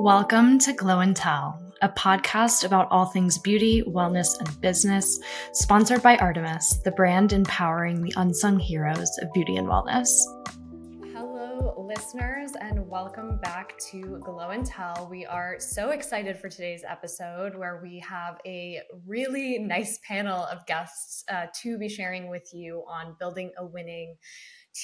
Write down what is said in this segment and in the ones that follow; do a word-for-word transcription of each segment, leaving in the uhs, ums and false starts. Welcome to Glow and Tell, a podcast about all things beauty, wellness, and business, sponsored by Artemis, the brand empowering the unsung heroes of beauty and wellness. Hello, listeners, and welcome back to Glow and Tell. We are so excited for today's episode, where we have a really nice panel of guests uh, to be sharing with you on building a winning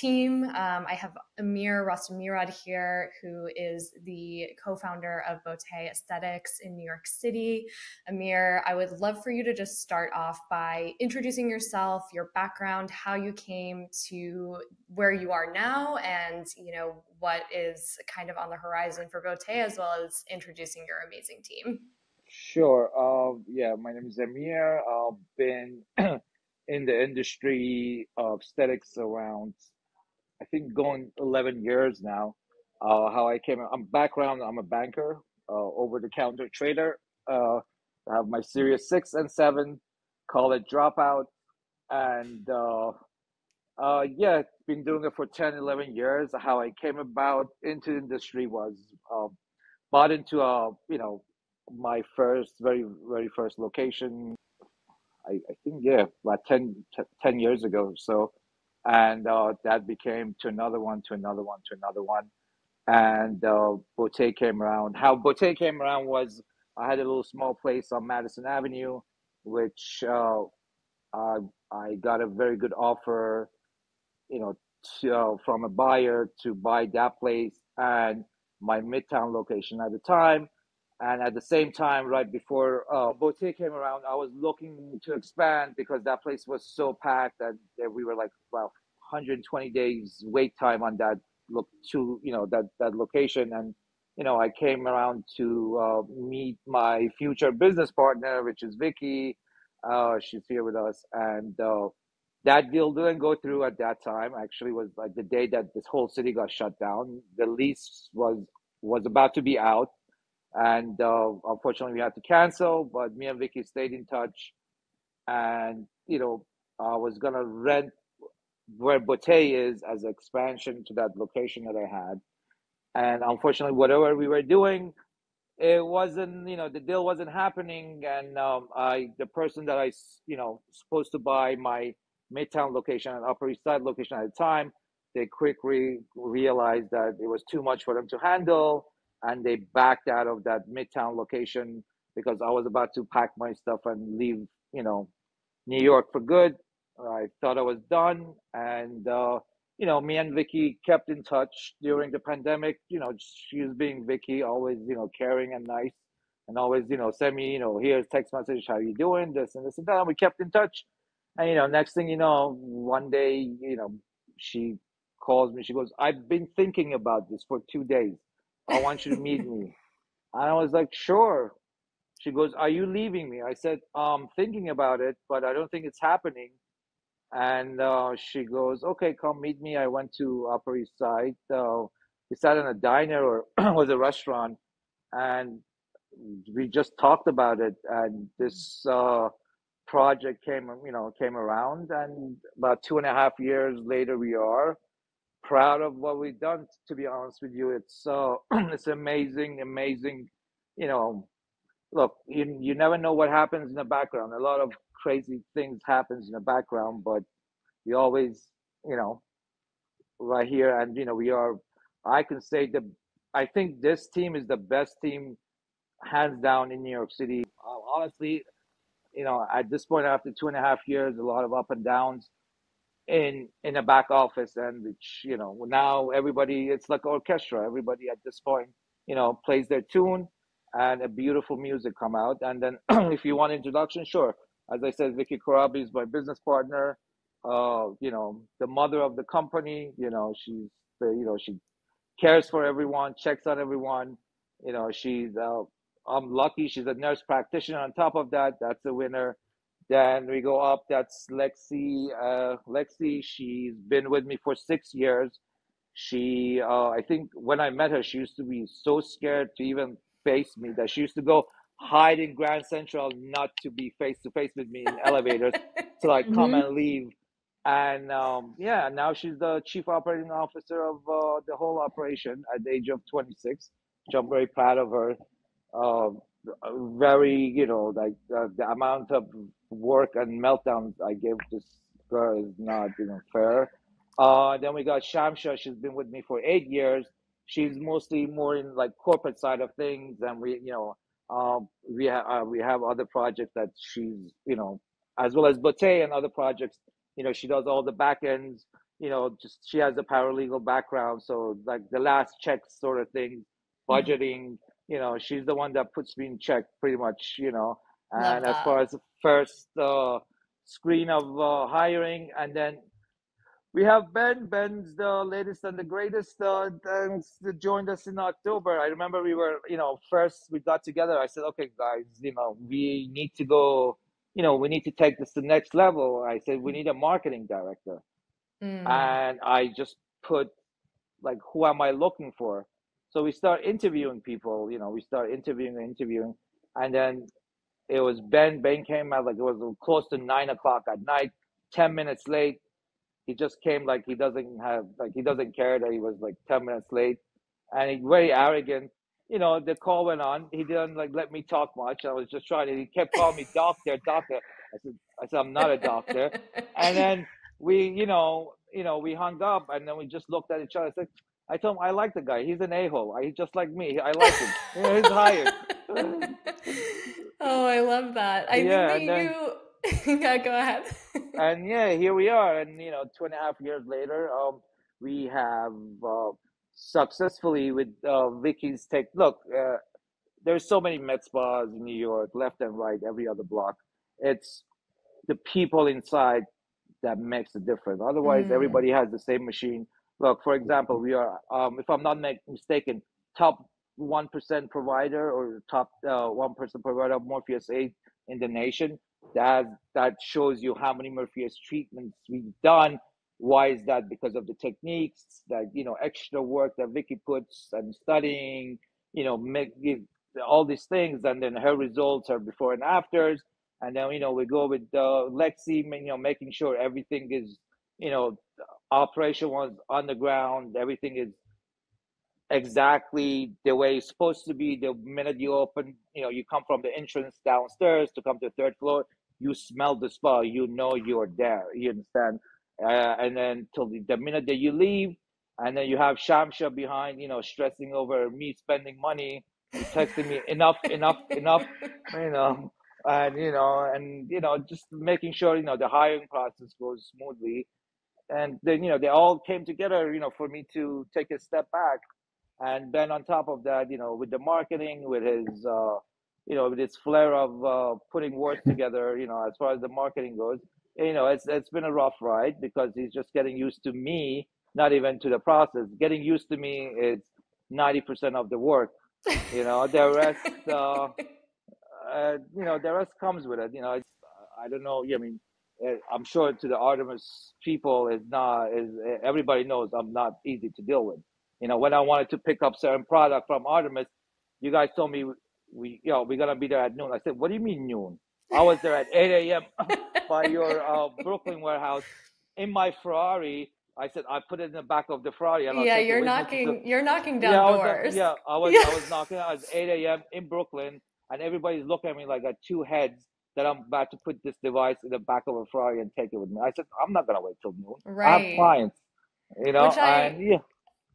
team. Um, I have Amir Rostmirad here, who is the co-founder of Beauté Aesthetics in New York City. Amir, I would love for you to just start off by introducing yourself, your background, how you came to where you are now, and you know what is kind of on the horizon for Beauté, as well as introducing your amazing team. Sure. Uh, yeah, my name is Amir. I've been in the industry of aesthetics around, I think, going eleven years now. Uh, how I came, I'm background, I'm a banker, uh, over-the-counter trader. Uh, I have my Series six and seven, college dropout. And uh, uh, yeah, been doing it for ten, eleven years. How I came about into the industry was uh, bought into, uh, you know, my first, very, very first location. I, I think, yeah, about ten, ten years ago. So, and uh, that became to another one, to another one, to another one. And uh, Beauté came around. How Beauté came around was I had a little small place on Madison Avenue, which uh, I, I got a very good offer, you know, to, uh, from a buyer to buy that place and my Midtown location at the time. And at the same time, right before uh, Beauté came around, I was looking to expand because that place was so packed that we were like, well, one hundred twenty days wait time on that look to, you know, that, that location. And, you know, I came around to uh, meet my future business partner, which is Vicki. Uh, she's here with us. And uh, that deal didn't go through at that time. Actually, was like the day that this whole city got shut down. The lease was, was about to be out. And uh, unfortunately, we had to cancel, but me and Vicki stayed in touch. And, you know, I was going to rent where Beauté is as expansion to that location that I had. And unfortunately, whatever we were doing, it wasn't, you know, the deal wasn't happening. And um, I, the person that I, you know, supposed to buy my Midtown location and Upper East Side location at the time, they quickly realized that it was too much for them to handle. And they backed out of that Midtown location because I was about to pack my stuff and leave, you know, New York for good. I thought I was done. And, uh, you know, me and Vicki kept in touch during the pandemic. You know, she's being Vicki, always, you know, caring and nice and always, you know, send me, you know, here's text message, how you doing, this and this and that. And we kept in touch. And, you know, next thing you know, one day, you know, she calls me. She goes, I've been thinking about this for two days. I want you to meet me. And I was like, sure. She goes, are you leaving me? I said, I'm thinking about it, but I don't think it's happening. And uh, she goes, okay, come meet me. I went to Upper East Side. Uh, we sat in a diner or was a restaurant. And we just talked about it. And this uh, project came, you know, came around. And about two and a half years later, we are. Proud of what we've done, to be honest with you. It's uh, it's amazing, amazing. You know, look, you you never know what happens in the background. A lot of crazy things happens in the background, but you always, you know, right here. And you know, we are. I can say the. I think this team is the best team, hands down, in New York City. Uh, honestly, you know, at this point, after two and a half years, a lot of up and downs. in in a back office, and which, you know, now everybody, it's like orchestra. Everybody at this point, you know, plays their tune and a beautiful music come out. And then if you want introduction, sure, as I said, Vicki Corabi is my business partner, uh you know, the mother of the company. You know, she's the, you know, she cares for everyone, checks on everyone. You know, she's uh I'm lucky she's a nurse practitioner on top of that. That's a winner. Then we go up, that's Lexie. Uh, Lexie, she's been with me for six years. She, uh, I think when I met her, she used to be so scared to even face me that she used to go hide in Grand Central not to be face-to-face with me in elevators till I come mm-hmm. and leave. And um, yeah, now she's the chief operating officer of uh, the whole operation at the age of twenty-six. which I'm very proud of her. Um, very, you know, like uh, the amount of work and meltdowns I gave this girl is not even fair. Uh, then we got Shamsha. She's been with me for eight years. She's mostly more in like corporate side of things, and we, you know, uh, we have uh, we have other projects that she's, you know, as well as Beauté and other projects. You know, she does all the back ends. You know, just she has a paralegal background, so like the last check sort of thing, budgeting. You know, she's the one that puts me in check pretty much. You know, and as far as the first uh, screen of uh, hiring, and then. We have Ben. Ben's the latest and the greatest. Uh, that joined us in October. I remember we were, you know, first we got together. I said, okay, guys, you know, we need to go, you know, we need to take this to the next level. I said, we need a marketing director. Mm. And I just put, like, who am I looking for? So we start interviewing people, you know, we start interviewing and interviewing. And then it was Ben. Ben came out, like, it was close to nine o'clock at night, ten minutes late. He just came like he doesn't have, like he doesn't care that he was like ten minutes late, and he very arrogant. You know, the call went on. He didn't like let me talk much. I was just trying to, he kept calling me doctor, doctor. I said, I said, I'm not a doctor. And then we, you know, you know, we hung up, and then we just looked at each other. I said, I told him, I like the guy. He's an a-hole. He's just like me. I like him. You know, he's hired. Oh, I love that. I yeah, think that then, you. Yeah, go ahead. And yeah, here we are, and you know, two and a half years later, um, we have uh, successfully with uh, Vicki's Take. Look, uh, there's so many med spas in New York, left and right, every other block. It's the people inside that makes the difference. Otherwise, mm. everybody has the same machine. Look, for example, we are, um, if I'm not mistaken, top one percent provider or top uh, one percent provider of Morpheus eight in the nation. That that shows you how many Morpheus treatments we've done. Why is that? Because of the techniques that, you know, extra work that Vicki puts and studying, you know, make, all these things, and then her results are before and afters. And then, you know, we go with uh, Lexie, you know, making sure everything is, you know, operation was on the ground, everything is exactly the way it's supposed to be. The minute you open, you know, you come from the entrance downstairs to come to the third floor, you smell the spa, you know you're there, you understand? Uh, and then till the, the minute that you leave, and then you have Shamsha behind, you know, stressing over me spending money, texting me enough, enough, enough, you know, and, you know, and, you know, just making sure, you know, the hiring process goes smoothly. And then, you know, they all came together, you know, for me to take a step back. And Ben, on top of that, you know, with the marketing, with his, uh, you know, with his flair of uh, putting words together, you know, as far as the marketing goes, you know, it's it's been a rough ride because he's just getting used to me, not even to the process. Getting used to me is ninety percent of the work, you know, the rest, uh, uh, you know, the rest comes with it. You know, it's, I don't know, I mean, I'm sure to the Artemis people, it's not, is everybody knows I'm not easy to deal with. You know, when I wanted to pick up certain product from Artemis, you guys told me, we, you know, we're going to be there at noon. I said, what do you mean noon? I was there at eight a m by your uh, Brooklyn warehouse in my Ferrari. I said, I put it in the back of the Ferrari. And yeah, you're knocking, the... you're knocking down yeah, doors. I was, yeah, I was, yeah. I was knocking. I was eight a m in Brooklyn, and everybody's looking at me like I got two heads that I'm about to put this device in the back of a Ferrari and take it with me. I said, I'm not going to wait till noon. Right. I have clients, you know, Which I... and yeah.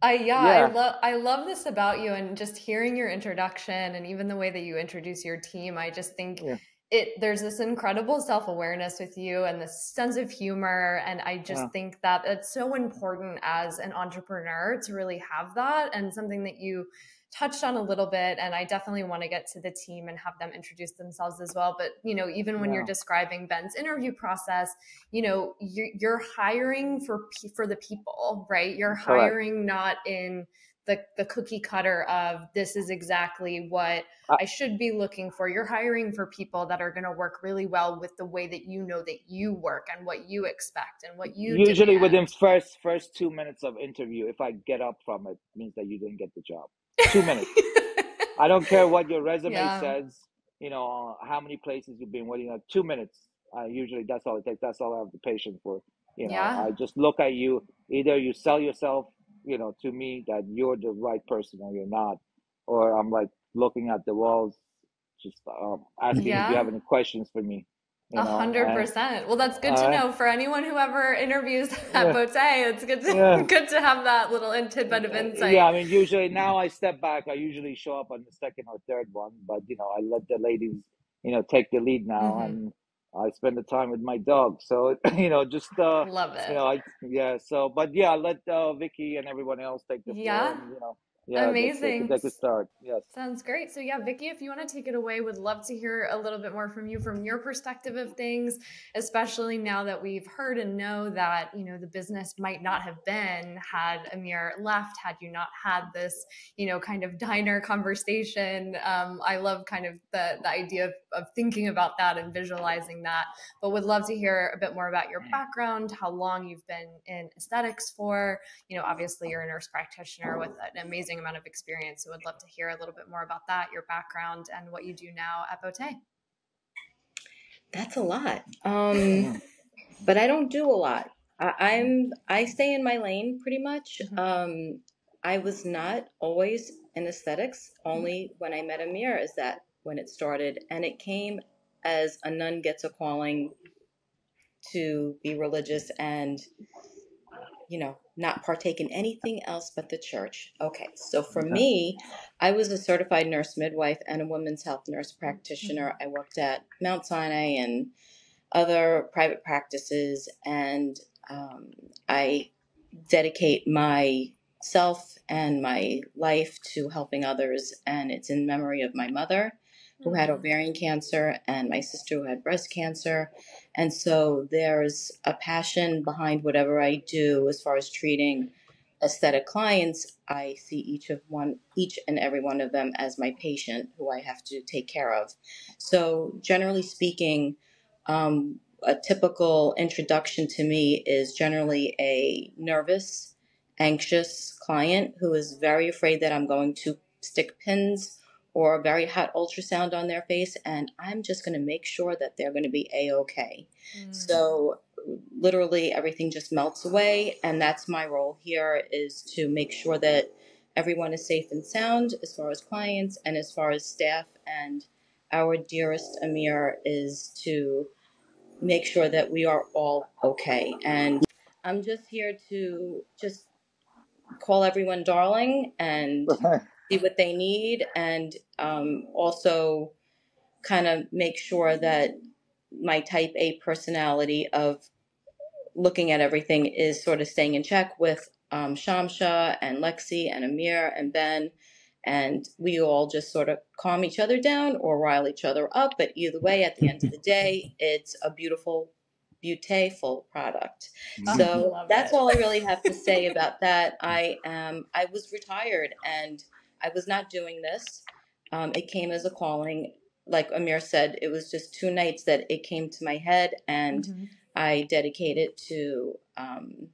I, yeah, yeah. I love, I love this about you, and just hearing your introduction and even the way that you introduce your team. I just think yeah. it, there's this incredible self-awareness with you and this sense of humor. And I just yeah. think that it's so important as an entrepreneur to really have that, and something that you touched on a little bit. And I definitely want to get to the team and have them introduce themselves as well. But, you know, even when yeah. you're describing Ben's interview process, you know, you're, you're hiring for, for the people, right? You're hiring Correct. Not in the, the cookie cutter of this is exactly what uh, I should be looking for. You're hiring for people that are going to work really well with the way that, you know, that you work and what you expect and what you usually demand. Within first, first two minutes of interview, if I get up from it, it means that you didn't get the job. Two minutes. I don't care what your resume yeah. says, you know, how many places you've been waiting on. Two minutes. Uh, usually that's all it takes. That's all I have the patience for. You know, yeah. I just look at you. Either you sell yourself, you know, to me that you're the right person or you're not. or I'm like looking at the walls, just um, asking yeah. if you have any questions for me. A hundred percent. Well, that's good uh, to know for anyone who ever interviews at yeah, Beauté. It's good to yeah. good to have that little tidbit of insight. Yeah, I mean, usually now I step back. I usually show up on the second or third one, but you know, I let the ladies, you know, take the lead now, mm-hmm. and I spend the time with my dog. So you know, just uh, love it. You know, I, yeah. So, but yeah, I let uh, Vicki and everyone else take the yeah. floor, and, you know. Yeah, amazing. That's, that's a start. Yes. Sounds great. So yeah, Vicki, if you want to take it away, would love to hear a little bit more from you, from your perspective of things, especially now that we've heard and know that, you know, the business might not have been had Amir left, had you not had this, you know, kind of diner conversation. Um, I love kind of the, the idea of, of thinking about that and visualizing that, but would love to hear a bit more about your background, how long you've been in aesthetics for. You know, obviously you're a nurse practitioner with an amazing amount of experience, so I'd love to hear a little bit more about that, your background, and what you do now at Beauté. That's a lot, um, but I don't do a lot. I, I'm I stay in my lane pretty much. Mm-hmm. Um, I was not always in aesthetics. Only when I met Amir is that when it started, and it came as a nun gets a calling to be religious and, you know, not partake in anything else but the church. Okay, so for me, I was a certified nurse midwife and a women's health nurse practitioner. I worked at Mount Sinai and other private practices, and um, I dedicate myself and my life to helping others, and it's in memory of my mother, who had ovarian cancer, and my sister who had breast cancer. And so there's a passion behind whatever I do as far as treating aesthetic clients. I see each of one, each and every one of them as my patient who I have to take care of. So generally speaking, um, a typical introduction to me is generally a nervous, anxious client who is very afraid that I'm going to stick pins or a very hot ultrasound on their face, and I'm just going to make sure that they're going to be A-okay. Mm. So literally everything just melts away, and that's my role here, is to make sure that everyone is safe and sound as far as clients and as far as staff, and our dearest Amir is to make sure that we are all okay. And I'm just here to just call everyone darling and... see what they need, and um, also kind of make sure that my type A personality of looking at everything is sort of staying in check with um, Shamsha and Lexie and Amir and Ben, and we all just sort of calm each other down or rile each other up, but either way, at the end of the day, it's a beautiful, beautiful product. Oh, so that's it. All I really have to say about that. I am, I was retired, and I was not doing this. Um, it came as a calling. Like Amir said, it was just two nights that it came to my head, and mm-hmm. I dedicated to um,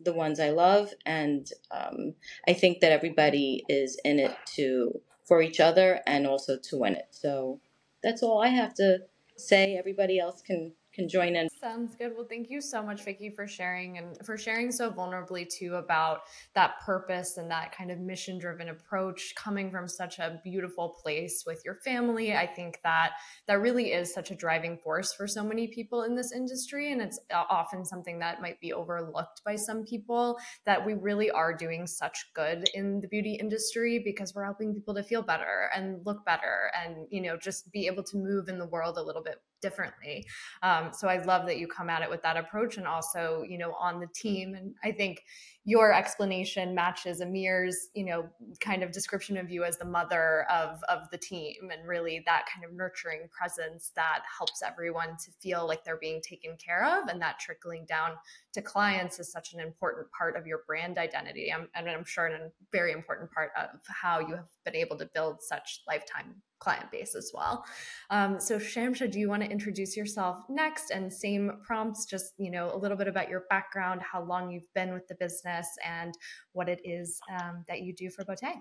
the ones I love. And um, I think that everybody is in it to for each other and also to win it. So that's all I have to say. Everybody else can can join in. Sounds good. Well, thank you so much, Vicki, for sharing and for sharing so vulnerably too about that purpose and that kind of mission-driven approach coming from such a beautiful place with your family. I think that that really is such a driving force for so many people in this industry, and it's often something that might be overlooked by some people, that we really are doing such good in the beauty industry because we're helping people to feel better and look better and, you know, just be able to move in the world a little bit differently. Um, so I love that you come at it with that approach, and also, you know, on the team. And I think your explanation matches Amir's, you know, kind of description of you as the mother of, of the team, and really that kind of nurturing presence that helps everyone to feel like they're being taken care of. And that trickling down to clients is such an important part of your brand identity. I'm, and I'm sure a very important part of how you have been able to build such lifetime client base as well. Um, so Shamsha, do you want to introduce yourself next? And same prompts, just, you know, a little bit about your background, how long you've been with the business, and what it is um, that you do for Beauté.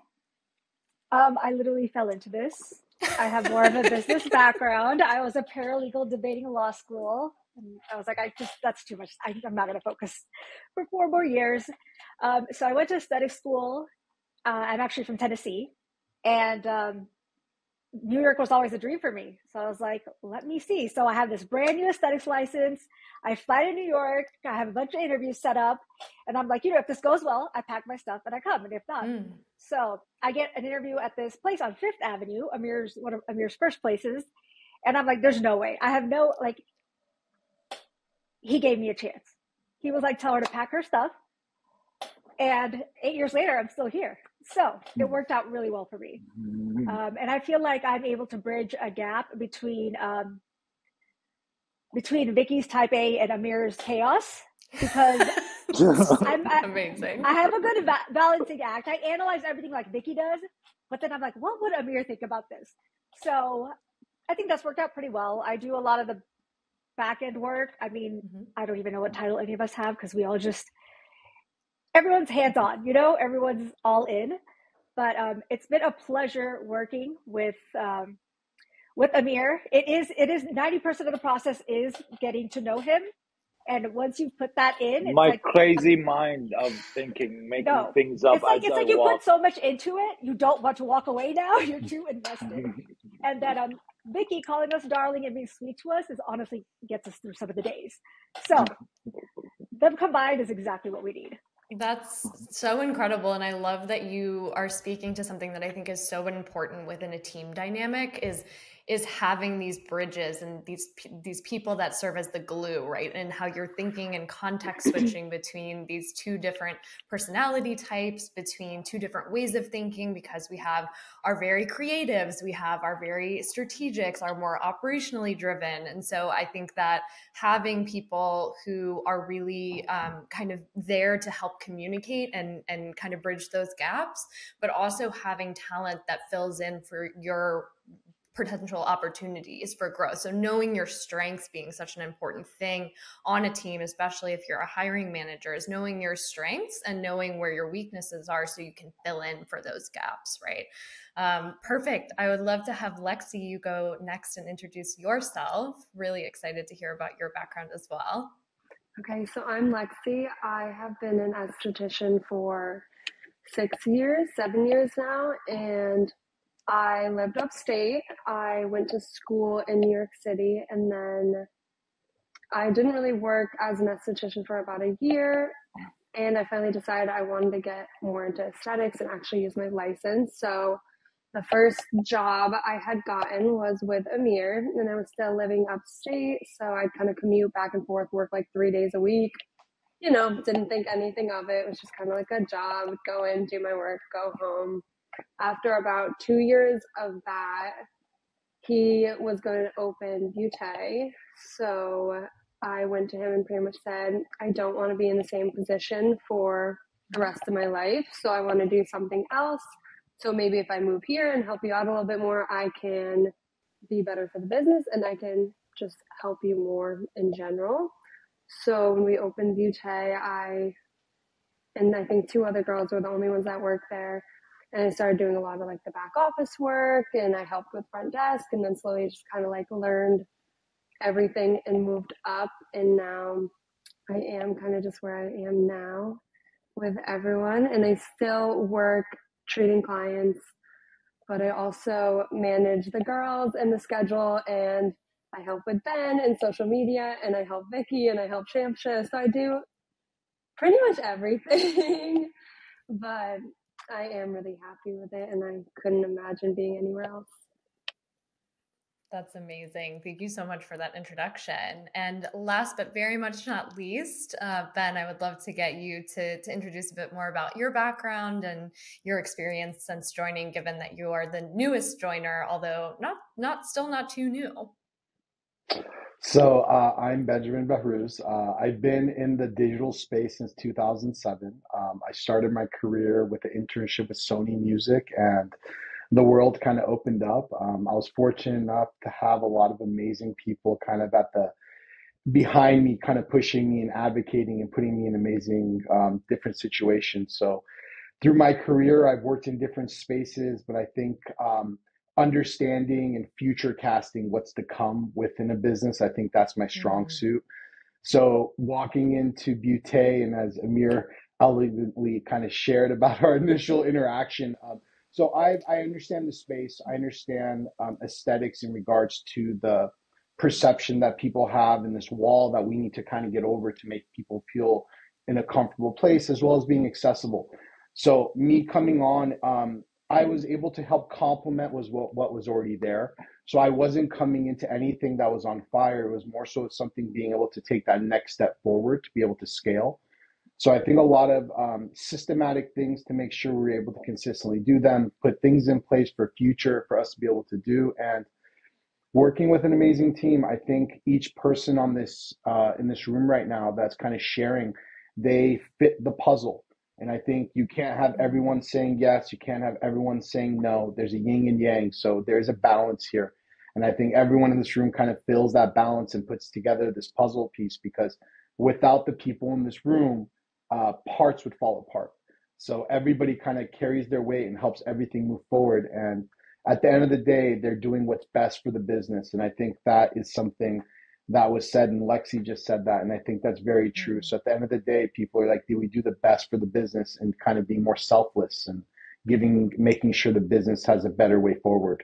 Um, I literally fell into this. I have more of a business background. I was a paralegal debating law school. And I was like, I just, that's too much. I, I'm not going to focus for four more years. Um, so I went to aesthetic school. Uh, I'm actually from Tennessee. And um, New York was always a dream for me. So I was like, let me see. So I have this brand new aesthetics license. I fly to New York. I have a bunch of interviews set up. And I'm like, you know, if this goes well, I pack my stuff and I come. And if not, mm. so I get an interview at this place on Fifth Avenue, Amir's, one of Amir's first places. And I'm like, there's no way. I have no, like, he gave me a chance. He was like, tell her to pack her stuff. And eight years later, I'm still here. So it worked out really well for me. Um, and I feel like I'm able to bridge a gap between um, between Vicki's type A and Amir's chaos, because I'm, I, Amazing. I have a good ba balancing act. I analyze everything like Vicki does, but then I'm like, what would Amir think about this? So I think that's worked out pretty well. I do a lot of the back end work. I mean, mm-hmm. I don't even know what title any of us have, because we all just, everyone's hands on, you know, everyone's all in. But um, it's been a pleasure working with um, with Amir. It is it is ninety percent of the process is getting to know him. And once you put that in, it's my like, crazy mind of thinking, making no, things up. It's like, as it's like you walk. Put so much into it, you don't want to walk away now. You're too invested. And then um, Vicki calling us darling and being sweet to us is honestly gets us through some of the days. So them combined is exactly what we need. That's so incredible. And I love that you are speaking to something that I think is so important within a team dynamic is, is having these bridges and these, these people that serve as the glue, right? And how you're thinking and context switching between these two different personality types, between two different ways of thinking, because we have our very creatives, we have our very strategics, our more operationally driven. And so I think that having people who are really um, kind of there to help communicate and, and kind of bridge those gaps, but also having talent that fills in for your potential opportunities for growth. So knowing your strengths being such an important thing on a team, especially if you're a hiring manager, is knowing your strengths and knowing where your weaknesses are so you can fill in for those gaps, right? Um, perfect. I would love to have Lexie, you go next and introduce yourself. Really excited to hear about your background as well. Okay, so I'm Lexie. I have been an esthetician for six years, seven years now, and I lived upstate. I went to school in New York City, and then I didn't really work as an esthetician for about a year. And I finally decided I wanted to get more into aesthetics and actually use my license. So the first job I had gotten was with Amir, and I was still living upstate. So I'd kind of commute back and forth, work like three days a week. You know, didn't think anything of it. It was just kind of like a job, go in, do my work, go home. After about two years of that, he was going to open Beauté. So I went to him and pretty much said, I don't want to be in the same position for the rest of my life. So I want to do something else. So maybe if I move here and help you out a little bit more, I can be better for the business and I can just help you more in general. So when we opened Beauté, I, and I think two other girls were the only ones that worked there. And I started doing a lot of like the back office work, and I helped with front desk, and then slowly just kind of like learned everything and moved up. And now I am kind of just where I am now with everyone. And I still work treating clients, but I also manage the girls and the schedule, and I help with Ben and social media, and I help Vicki, and I help Shamsha. So I do pretty much everything, but I am really happy with it, and I couldn't imagine being anywhere else. That's amazing. Thank you so much for that introduction. And last but very much not least, uh, Ben, I would love to get you to, to introduce a bit more about your background and your experience since joining, given that you are the newest joiner, although not, not still not too new. So uh, I'm Benjamin Bahruz. Uh, I've been in the digital space since two thousand seven. Um, I started my career with an internship with Sony Music, and the world kind of opened up. Um, I was fortunate enough to have a lot of amazing people kind of at the behind me, kind of pushing me and advocating and putting me in amazing um, different situations. So through my career, I've worked in different spaces, but I think um, understanding and future casting what's to come within a business, I think that's my strong mm-hmm. suit. So walking into Beauté, and as Amir elegantly kind of shared about our initial interaction, um, So I, I understand the space. I understand um, aesthetics in regards to the perception that people have in this wall that we need to kind of get over to make people feel in a comfortable place, as well as being accessible. So me coming on, um, I was able to help complement was what, what was already there. So I wasn't coming into anything that was on fire. It was more so something being able to take that next step forward to be able to scale. So I think a lot of um, systematic things to make sure we're able to consistently do them, put things in place for future for us to be able to do, and working with an amazing team. I think each person on this uh, in this room right now that's kind of sharing, they fit the puzzle. And I think you can't have everyone saying yes, you can't have everyone saying no. There's a yin and yang, so there's a balance here. And I think everyone in this room kind of fills that balance and puts together this puzzle piece, because without the people in this room, uh, parts would fall apart. So everybody kind of carries their weight and helps everything move forward. And at the end of the day, they're doing what's best for the business. And I think that is something that was said, and Lexie just said that, and I think that's very true. So at the end of the day, people are like, do we do the best for the business and kind of being more selfless and giving, making sure the business has a better way forward.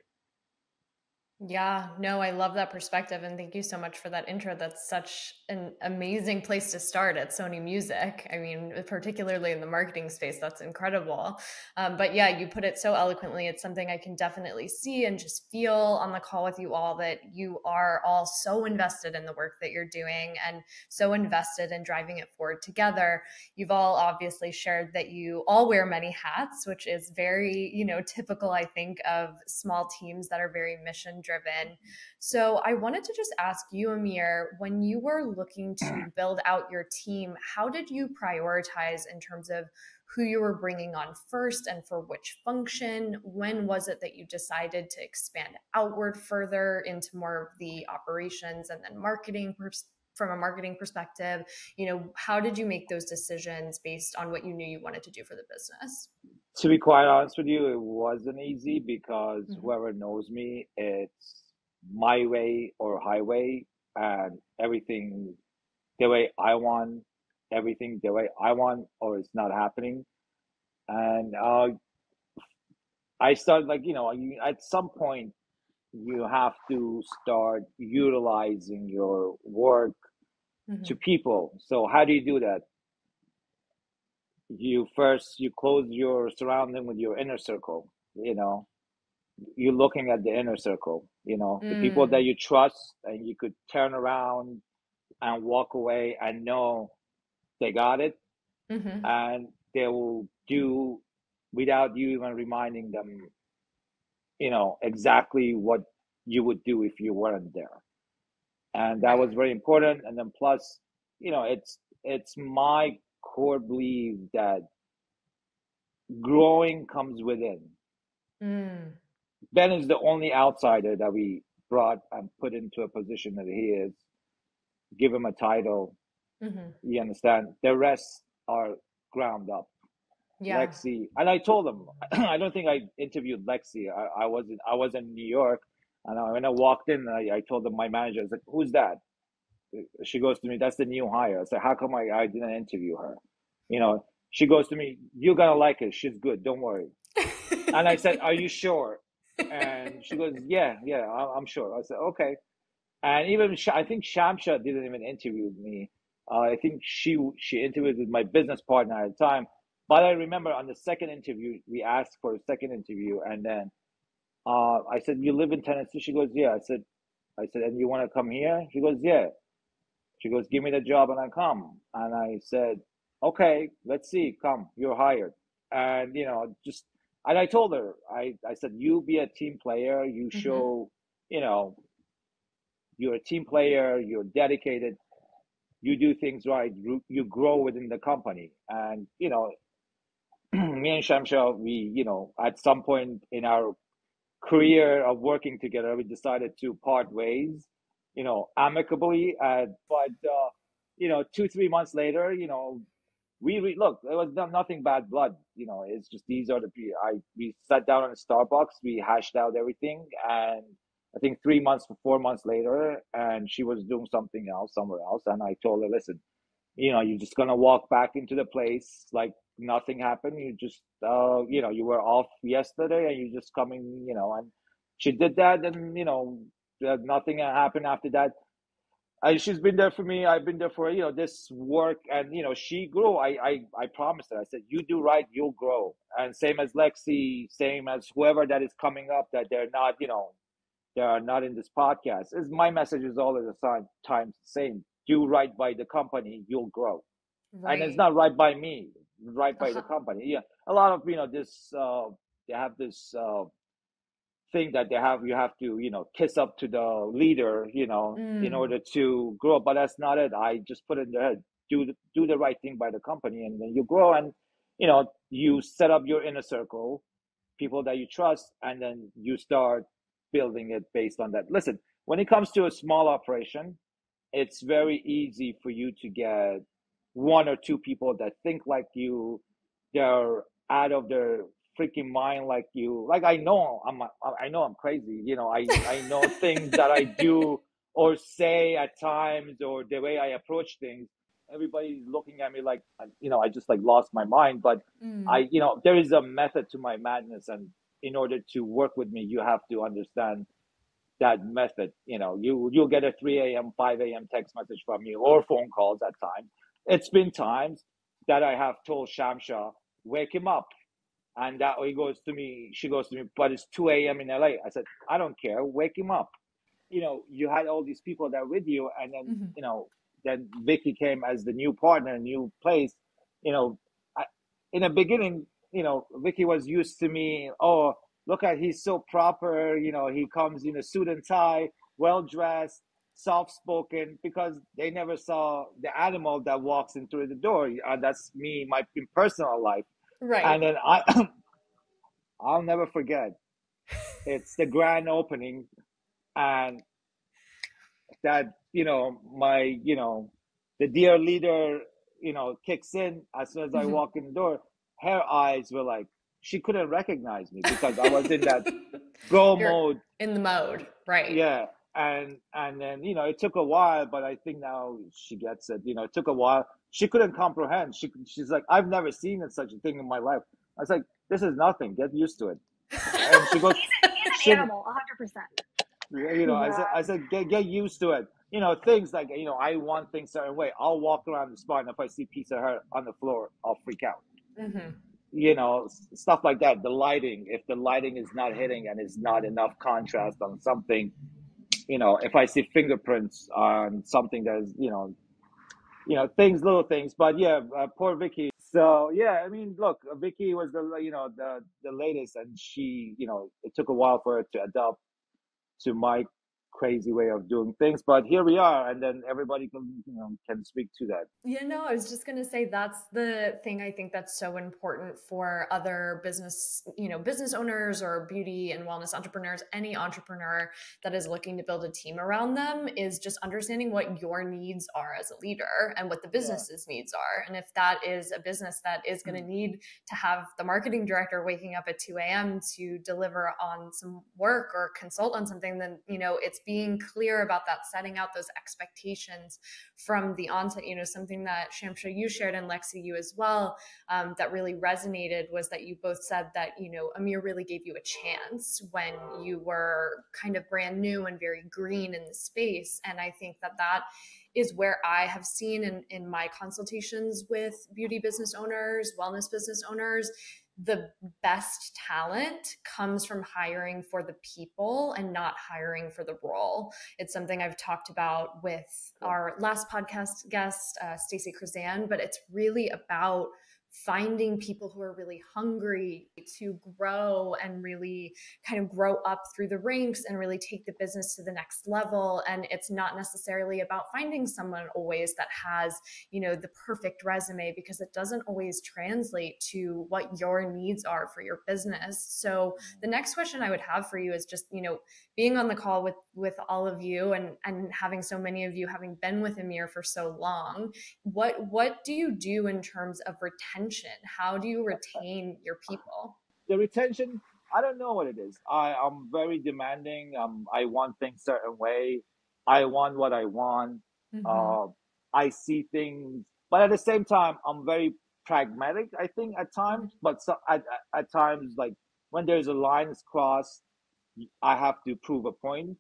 Yeah, no, I love that perspective. And thank you so much for that intro. That's such an amazing place to start at Sony Music. I mean, particularly in the marketing space, that's incredible. Um, but yeah, you put it so eloquently. It's something I can definitely see and just feel on the call with you all, that you are all so invested in the work that you're doing and so invested in driving it forward together. You've all obviously shared that you all wear many hats, which is very, you know, typical, I think, of small teams that are very mission-driven. driven. So I wanted to just ask you, Amir, when you were looking to build out your team, how did you prioritize in terms of who you were bringing on first and for which function? When was it that you decided to expand outward further into more of the operations and then marketing from a marketing perspective? You know, how did you make those decisions based on what you knew you wanted to do for the business? To be quite honest with you, it wasn't easy, because mm-hmm. whoever knows me, it's my way or highway, and everything the way I want, everything the way I want, or it's not happening. And uh, I started, like, you know, at some point you have to start utilizing your work mm-hmm. to people. So how do you do that? You first, you close your surrounding with your inner circle. You know, you're looking at the inner circle, you know, mm. the people that you trust and you could turn around and walk away and know they got it mm-hmm. and they will do without you even reminding them, you know, exactly what you would do if you weren't there. And that was very important. And then plus, you know, it's, it's my core belief that growing comes within. Mm. Ben is the only outsider that we brought and put into a position that he is. Give him a title. Mm-hmm. You understand? The rest are ground up. Yeah. Lexie, and I told him, I don't think I interviewed Lexie. I, I wasn't. I was in New York, and I, when I walked in, I, I told him, my manager, I was like, "Who's that?" She goes to me, "That's the new hire." I said, "How come I, I didn't interview her?" You know, she goes to me, "You're going to like her. She's good. Don't worry." And I said, "Are you sure?" And she goes, yeah, yeah, I'm sure. I said, okay. And even, I think Shamsha didn't even interview me. Uh, I think she, she interviewed with my business partner at the time. But I remember on the second interview, we asked for a second interview. And then uh, I said, "You live in Tennessee?" She goes, "Yeah." I said, I said, "And you want to come here?" She goes, "Yeah." She goes, "Give me the job and I come." And I said, "Okay, let's see. Come, you're hired." And, you know, just, and I told her, I, I said, "You be a team player. You mm-hmm. show, you know, you're a team player. You're dedicated. You do things right. You, you grow within the company." And, you know, me and Shamsha, we, you know, at some point in our career of working together, we decided to part ways, you know, amicably, uh, but, uh, you know, two, three months later, you know, we, we look, there was no, nothing bad blood, you know, it's just, these are the, I, we sat down in Starbucks, we hashed out everything. And I think three months, four months later, and she was doing something else, somewhere else. And I told her, "Listen, you know, you're just going to walk back into the place like nothing happened. You just, uh, you know, you were off yesterday and you're just coming, you know, and she did that. And, you know, nothing happened after that. And she's been there for me. I've been there for, you know, this work. And, you know, she grew. I, I, I promised her. I said, you do right, you'll grow. And same as Lexie, same as whoever that is coming up, that they're not, you know, they're not in this podcast. It's, my message is all the time, time same. Do right by the company, you'll grow. Right. And it's not right by me, right by uh-huh. the company. Yeah. A lot of, you know, this, uh, they have this, uh, thing that they have, you have to, you know, kiss up to the leader, you know, mm. in order to grow. But that's not it. I just put it in their head, do the, do the right thing by the company, and then you grow. And, you know, you set up your inner circle, people that you trust, and then you start building it based on that. Listen, when it comes to a small operation, it's very easy for you to get one or two people that think like you, they're out of their freaking mind like you. Like, I know I'm, I know I'm crazy. You know, I, I know things that I do or say at times, or the way I approach things. Everybody's looking at me like, you know, I just like lost my mind. But mm. I, you know, there is a method to my madness. And in order to work with me, you have to understand that method. You know, you, you'll get a three a.m., five a.m. text message from me, or phone calls at times. It's been times that I have told Shamsha, wake him up. And that he goes to me, she goes to me, but it's two a.m. in L A. I said, I don't care, wake him up. You know, you had all these people that were with you. And then, mm-hmm. you know, then Vicki came as the new partner, new place. You know, I, in the beginning, you know, Vicki was used to me. Oh, look at, he's so proper. You know, he comes in a suit and tie, well-dressed, soft-spoken, because they never saw the animal that walks in through the door. Uh, that's me, my in personal life. Right. And then I, I'll never forget. It's the grand opening, and that, you know, my, you know, the dear leader, you know, kicks in as soon as I mm-hmm. walk in the door. Her eyes were like, she couldn't recognize me because I was in that go You're mode. In the mode, right. Yeah. And, and then, you know, it took a while, but I think now she gets it. You know, it took a while. She couldn't comprehend. She She's like, I've never seen such a thing in my life. I was like, this is nothing. Get used to it. And she goes, he's, he's an she, animal, one hundred percent. You know, yeah. I said, I said get, get used to it. You know, things like, you know, I want things a certain way. I'll walk around the spot, and if I see a piece of her on the floor, I'll freak out. Mm-hmm. You know, stuff like that. The lighting, if the lighting is not hitting and it's not enough contrast on something, you know, if I see fingerprints on something that is, you know, you know, things, little things. But yeah, uh, poor Vicki. So yeah, I mean, look, Vicki was the, you know, the, the latest, and she, you know, it took a while for her to adapt to my crazy way of doing things, but here we are. And then everybody can, you know, can speak to that. You know, I was just going to say, that's the thing I think that's so important for other business, you know, business owners or beauty and wellness entrepreneurs, any entrepreneur that is looking to build a team around them, is just understanding what your needs are as a leader and what the business's yeah. needs are. And if that is a business that is going to mm-hmm. need to have the marketing director waking up at two a.m. to deliver on some work or consult on something, then, you know, it's being clear about that, setting out those expectations from the onset. You know, something that Shamsha, you shared, and Lexie, you as well, um, that really resonated was that you both said that, you know, Amir really gave you a chance when you were kind of brand new and very green in the space. And I think that that is where I have seen in, in my consultations with beauty business owners, wellness business owners, the best talent comes from hiring for the people and not hiring for the role. It's something I've talked about with our last podcast guest, uh, Stacey Krzan, but it's really about finding people who are really hungry to grow and really kind of grow up through the ranks and really take the business to the next level. And it's not necessarily about finding someone always that has, you know, the perfect resume, because it doesn't always translate to what your needs are for your business. So the next question I would have for you is just, you know, being on the call with, with all of you and, and having so many of you having been with Amir for so long, what, what do you do in terms of retention? How do you retain your people? The retention, I don't know what it is. I, I'm very demanding. Um, I want things certain way. I want what I want. Mm-hmm. Uh, I see things. But at the same time, I'm very pragmatic, I think, at times, but so, at, at times, like when there's a line is crossed, I have to prove a point.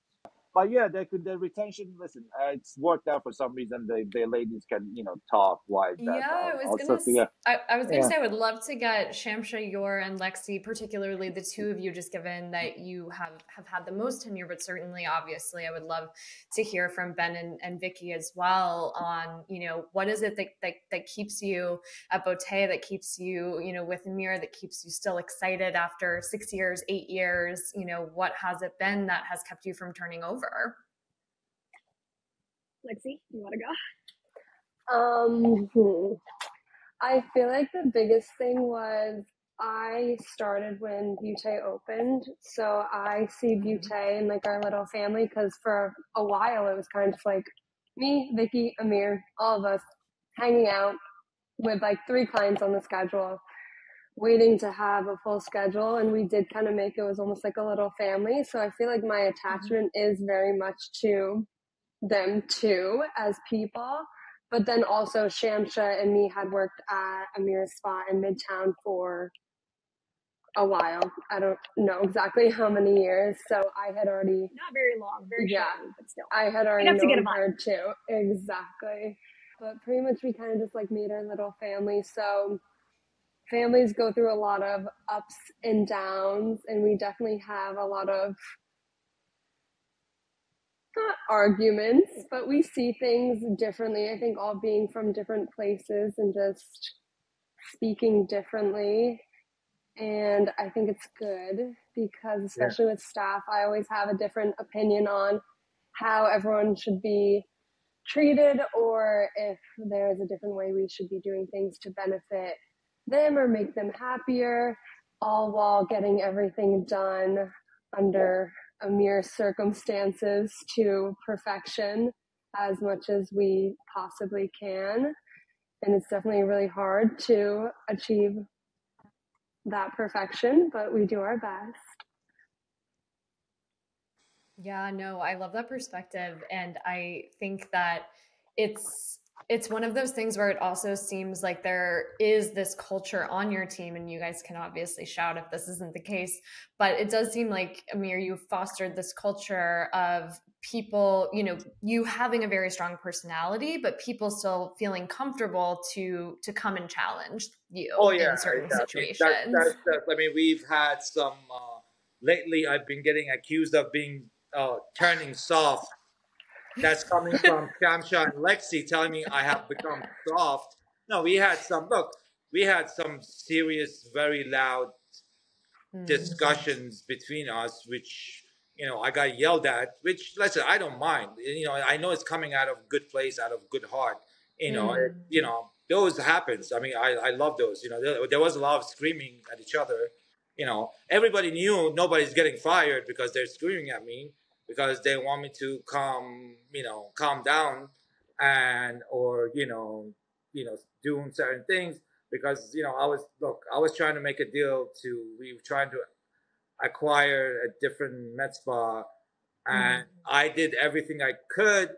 But yeah, they could, their retention, listen, uh, it's worked out for some reason. They, they ladies can, you know, talk. Why? That, yeah, I was going to I, I was gonna yeah. say, I would love to get Shamsha, your and Lexie, particularly the two of you, just given that you have, have had the most tenure, but certainly, obviously, I would love to hear from Ben and, and Vicki as well on, you know, what is it that, that, that keeps you at Beauté, that keeps you, you know, with Amir, that keeps you still excited after six years, eight years, you know, what has it been that has kept you from turning over? Lexie, you want to go? Um, hmm. I feel like the biggest thing was I started when Beauté opened, so I see Beauté in like our little family, because for a while it was kind of like me, Vicki, Amir, all of us hanging out with like three clients on the schedule, waiting to have a full schedule, and we did kind of make it was almost like a little family. So I feel like my attachment mm-hmm. is very much to them too as people. But then also Shamsha and me had worked at Amir's spot in Midtown for a while. I don't know exactly how many years. So I had already not very long, very yeah, short, but still. I had already known to get her too. Exactly. But pretty much we kind of just like made our little family. So families go through a lot of ups and downs, and we definitely have a lot of, not arguments, but we see things differently. I think all being from different places and just speaking differently. And I think it's good because especially yeah. with staff, I always have a different opinion on how everyone should be treated, or if there's a different way we should be doing things to benefit them or make them happier, all while getting everything done under Amir circumstances to perfection as much as we possibly can. And it's definitely really hard to achieve that perfection, but we do our best. Yeah, no, I love that perspective. And I think that it's It's one of those things where it also seems like there is this culture on your team, and you guys can obviously shout if this isn't the case, but it does seem like, Amir, you've fostered this culture of people, you know, you having a very strong personality, but people still feeling comfortable to to come and challenge you oh, yeah, in certain exactly. situations. That, that, that, I mean, we've had some, uh, lately I've been getting accused of being, uh, turning soft. That's coming from Shamsha and Lexie telling me I have become soft. No, we had some, look, we had some serious, very loud mm. discussions between us, which, you know, I got yelled at, which, listen, I don't mind. You know, I know it's coming out of good place, out of good heart. You know, mm. you know, those happens. I mean, I, I love those. You know, there, there was a lot of screaming at each other. You know, everybody knew nobody's getting fired because they're screaming at me, because they want me to calm, you know, calm down, and or you know, you know, doing certain things. Because you know, I was look, I was trying to make a deal to we were trying to acquire a different med spa, and mm-hmm. I did everything I could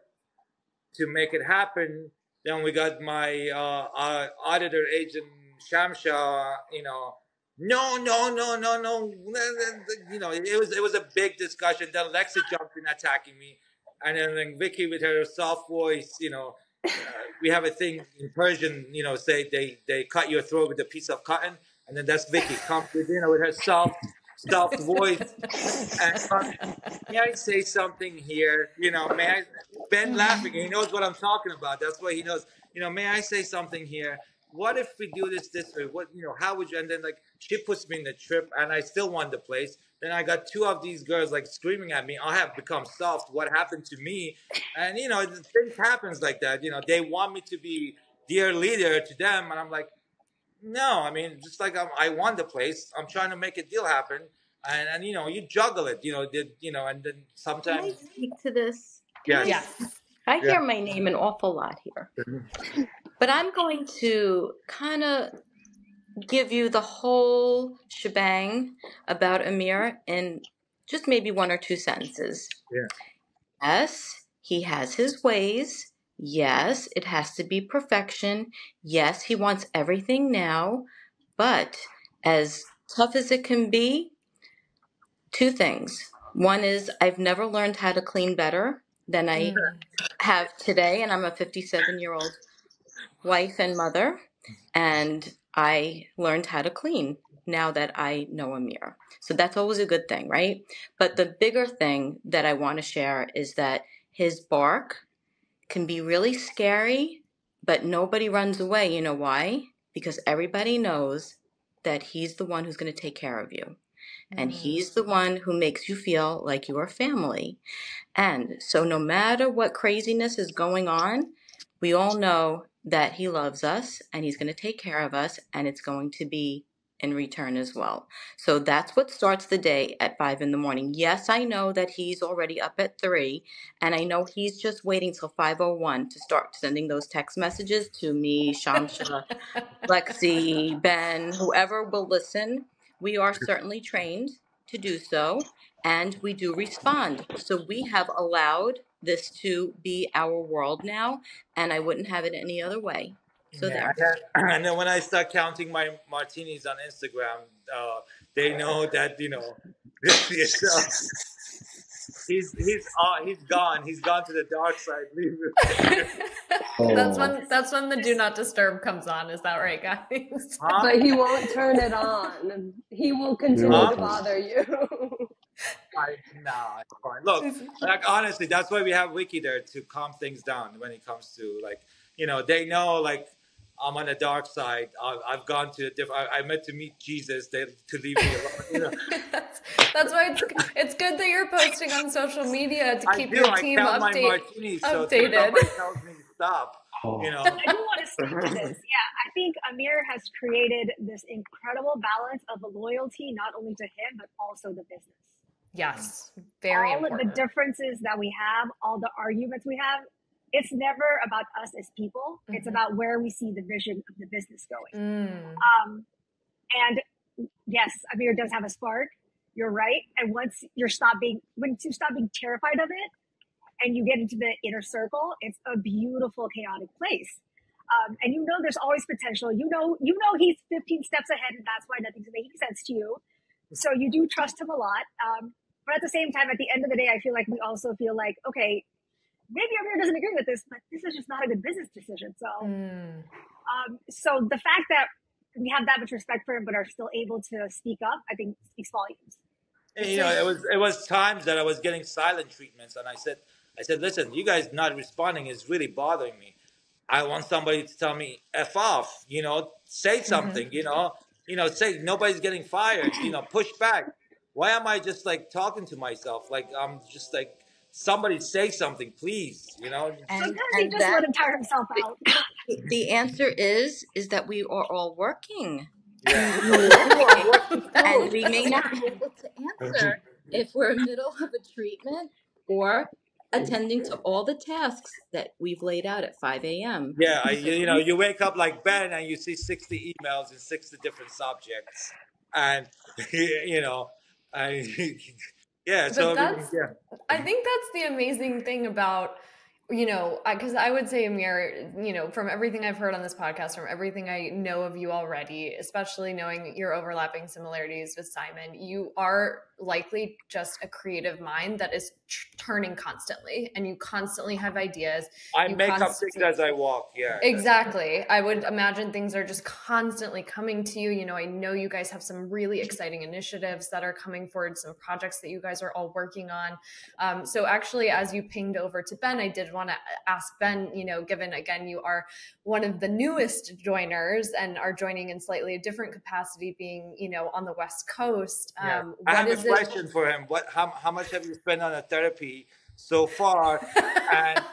to make it happen. Then we got my uh, uh, auditor agent Shamsha, you know. No, no, no, no, no. You know, it was it was a big discussion. Then Lexie jumped in attacking me. And then, then Vicki with her soft voice, you know, uh, we have a thing in Persian, you know, say they, they cut your throat with a piece of cotton. And then that's Vicki comes with, you know, with her soft, soft voice. And may I say something here? You know, may I? Ben laughing. He knows what I'm talking about. That's what he knows. You know, may I say something here? What if we do this this way? What, you know, how would you? And then like she puts me in the trip, and I still won the place. Then I got two of these girls like screaming at me. I have become soft. What happened to me? And you know, things happens like that. You know, they want me to be their leader to them, and I'm like, no. I mean, just like I'm, I won the place. I'm trying to make a deal happen, and and you know, you juggle it. You know, did you know? And then sometimes. Can I speak to this? Yes. Yes. I yeah. hear my name an awful lot here. But I'm going to kind of give you the whole shebang about Amir in just maybe one or two sentences. Yeah. Yes, he has his ways. Yes, it has to be perfection. Yes, he wants everything now, but as tough as it can be, two things. One is I've never learned how to clean better than I have today, and I'm a fifty-seven-year-old wife and mother, and I learned how to clean now that I know Amir. So that's always a good thing, right? But the bigger thing that I want to share is that his bark can be really scary, but nobody runs away. You know why? Because everybody knows that he's the one who's going to take care of you. And he's the one who makes you feel like you are family. And so no matter what craziness is going on, we all know that he loves us and he's going to take care of us, and it's going to be in return as well. So that's what starts the day at five in the morning. Yes, I know that he's already up at three, and I know he's just waiting till five oh one to start sending those text messages to me, Shamsha, Lexie, Ben, whoever will listen. We are certainly trained to do so, and we do respond. So we have allowed this to be our world now, and I wouldn't have it any other way. So yeah, there. And then when I start counting my martinis on Instagram, uh, they know that, you know, he's he's uh, he's gone. He's gone to the dark side. Oh. That's when that's when the do not disturb comes on. Is that right, guys? Huh? But he won't turn it on. He will continue huh? to bother you. I, nah, it's fine. Look, like honestly, that's why we have Wiki there to calm things down when it comes to, like, you know, they know, like, I'm on the dark side. I've, I've gone to a different. I, I meant to meet Jesus. They to leave me alone. You know? that's, that's why it's it's good that you're posting on social media to keep do, your team update, my martinis, updated. So tells me to stop. Oh. You know. I do want to say this. Yeah, I think Amir has created this incredible balance of loyalty, not only to him but also the business. Yes, very all important. All of the differences that we have, all the arguments we have. It's never about us as people. Mm-hmm. It's about where we see the vision of the business going. Mm. Um, and yes, Amir does have a spark. You're right. And once you're stop being, once you stop being terrified of it, and you get into the inner circle, it's a beautiful, chaotic place. Um, and you know there's always potential. You know, you know he's fifteen steps ahead, and that's why nothing's making sense to you. So you do trust him a lot. Um, but at the same time, at the end of the day, I feel like we also feel like, okay, maybe everyone doesn't agree with this, but this is just not a good business decision. So, mm. um, so the fact that we have that much respect for him, but are still able to speak up, I think speaks volumes. And, you know, it was it was times that I was getting silent treatments, and I said, I said, listen, you guys not responding is really bothering me. I want somebody to tell me f off, you know, say something, mm-hmm. you know, you know, say nobody's getting fired, you know, push back. Why am I just like talking to myself? Like I'm just like. Somebody say something, please, you know? And, Sometimes and he just that, let him tire himself out. The answer is, is that we are all working. Yeah. We are working. And we may not be able to answer if we're in the middle of a treatment or attending to all the tasks that we've laid out at five A M Yeah, I, you know, you wake up like Ben and you see sixty emails in sixty different subjects. And, you know, I... Yeah, but so that's, yeah. I think that's the amazing thing about, you know, because I, I would say, Amir, you know, from everything I've heard on this podcast, from everything I know of you already, especially knowing your overlapping similarities with Simon, you are likely just a creative mind that is turning constantly, and you constantly have ideas. I make up things as I walk. Yeah, exactly. I would imagine things are just constantly coming to you. You know, I know you guys have some really exciting initiatives that are coming forward, some projects that you guys are all working on. Um, so actually, as you pinged over to Ben, I did want to ask Ben, you know, given again, you are one of the newest joiners and are joining in slightly a different capacity, being, you know, on the West Coast. Yeah. Um, what is it? Question for him. What how, how much have you spent on a therapy so far, and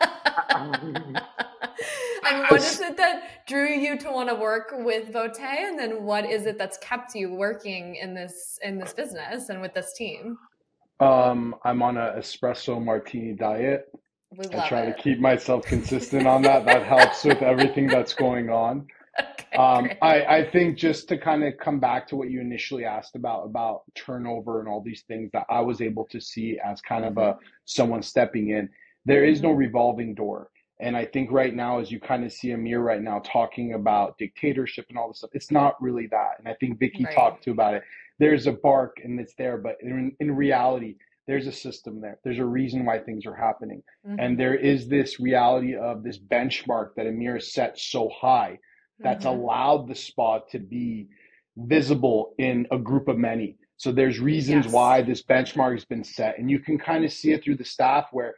and what is it that drew you to want to work with Beauté, and then what is it that's kept you working in this in this business and with this team? um I'm on an espresso martini diet. We love I try it. To keep myself consistent on that. That helps with everything that's going on. Okay, um, I, I think just to kind of come back to what you initially asked about, about turnover and all these things that I was able to see as kind of a someone stepping in, there is no revolving door. And I think right now, as you kind of see Amir right now talking about dictatorship and all this stuff, it's not really that. And I think Vicki right. talked to about it. There's a bark and it's there, but in, in reality, there's a system there. There's a reason why things are happening. Mm-hmm. And there is this reality of this benchmark that Amir set so high that's mm-hmm. allowed the spa to be visible in a group of many. So there's reasons yes. why this benchmark has been set. And you can kind of see it through the staff where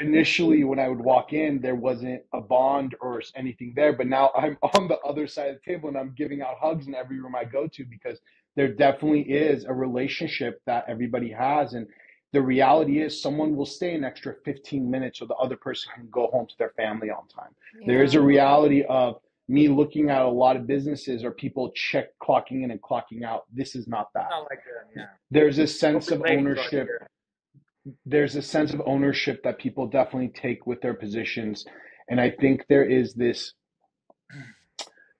initially when I would walk in, there wasn't a bond or anything there, but now I'm on the other side of the table and I'm giving out hugs in every room I go to, because there definitely is a relationship that everybody has. And the reality is someone will stay an extra fifteen minutes so the other person can go home to their family on time. Yeah. There is a reality of me looking at a lot of businesses or people check clocking in and clocking out. This is not that. Not like that, yeah. There's a sense of ownership. There's a sense of ownership that people definitely take with their positions. And I think there is this,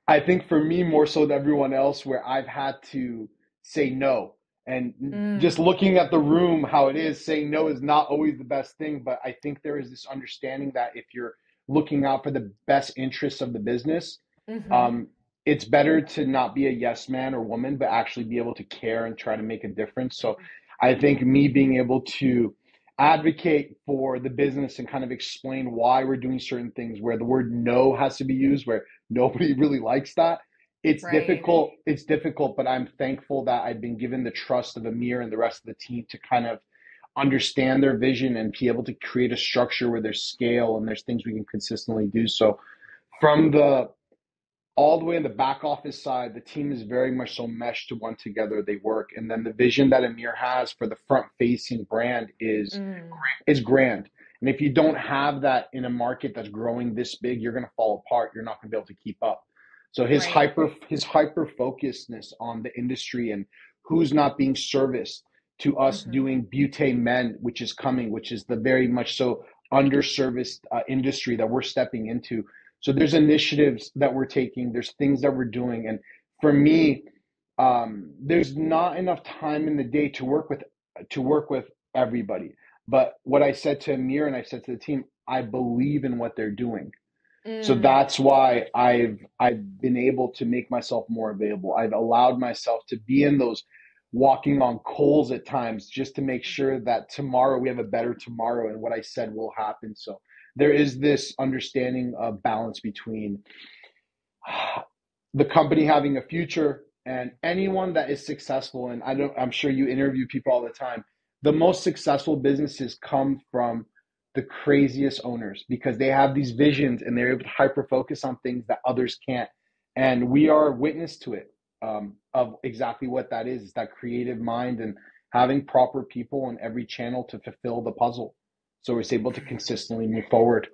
I think for me more so than everyone else, where I've had to say no. And mm. just looking at the room, how it is, saying no is not always the best thing. But I think there is this understanding that if you're looking out for the best interests of the business, mm-hmm. um, it's better to not be a yes man or woman, but actually be able to care and try to make a difference. So I think me being able to advocate for the business and kind of explain why we're doing certain things, where the word no has to be used, where nobody really likes that. It's right. difficult. It's difficult, but I'm thankful that I've been given the trust of Amir and the rest of the team to kind of understand their vision and be able to create a structure where there's scale and there's things we can consistently do. So from the all the way in the back office side, the team is very much so meshed to one together. They work. And then the vision that Amir has for the front facing brand is, mm. is grand. And if you don't have that in a market that's growing this big, you're going to fall apart. You're not going to be able to keep up. So his right. hyper, his hyper focusedness on the industry and who's not being serviced to us mm-hmm. doing Beauté Men, which is coming, which is the very much so underserviced uh, industry that we're stepping into. So there's initiatives that we're taking, there's things that we're doing. And for me, um, there's not enough time in the day to work with, to work with everybody. But what I said to Amir and I said to the team, I believe in what they're doing. Mm. So that's why I've, I've been able to make myself more available. I've allowed myself to be in those walking on coals at times just to make sure that tomorrow we have a better tomorrow and what I said will happen. So there is this understanding of balance between the company having a future and anyone that is successful. And I don't, I'm sure you interview people all the time. The most successful businesses come from the craziest owners because they have these visions and they're able to hyper-focus on things that others can't. And we are witness to it. Um, of exactly what that is, is that creative mind and having proper people on every channel to fulfill the puzzle. So it's able to consistently move forward.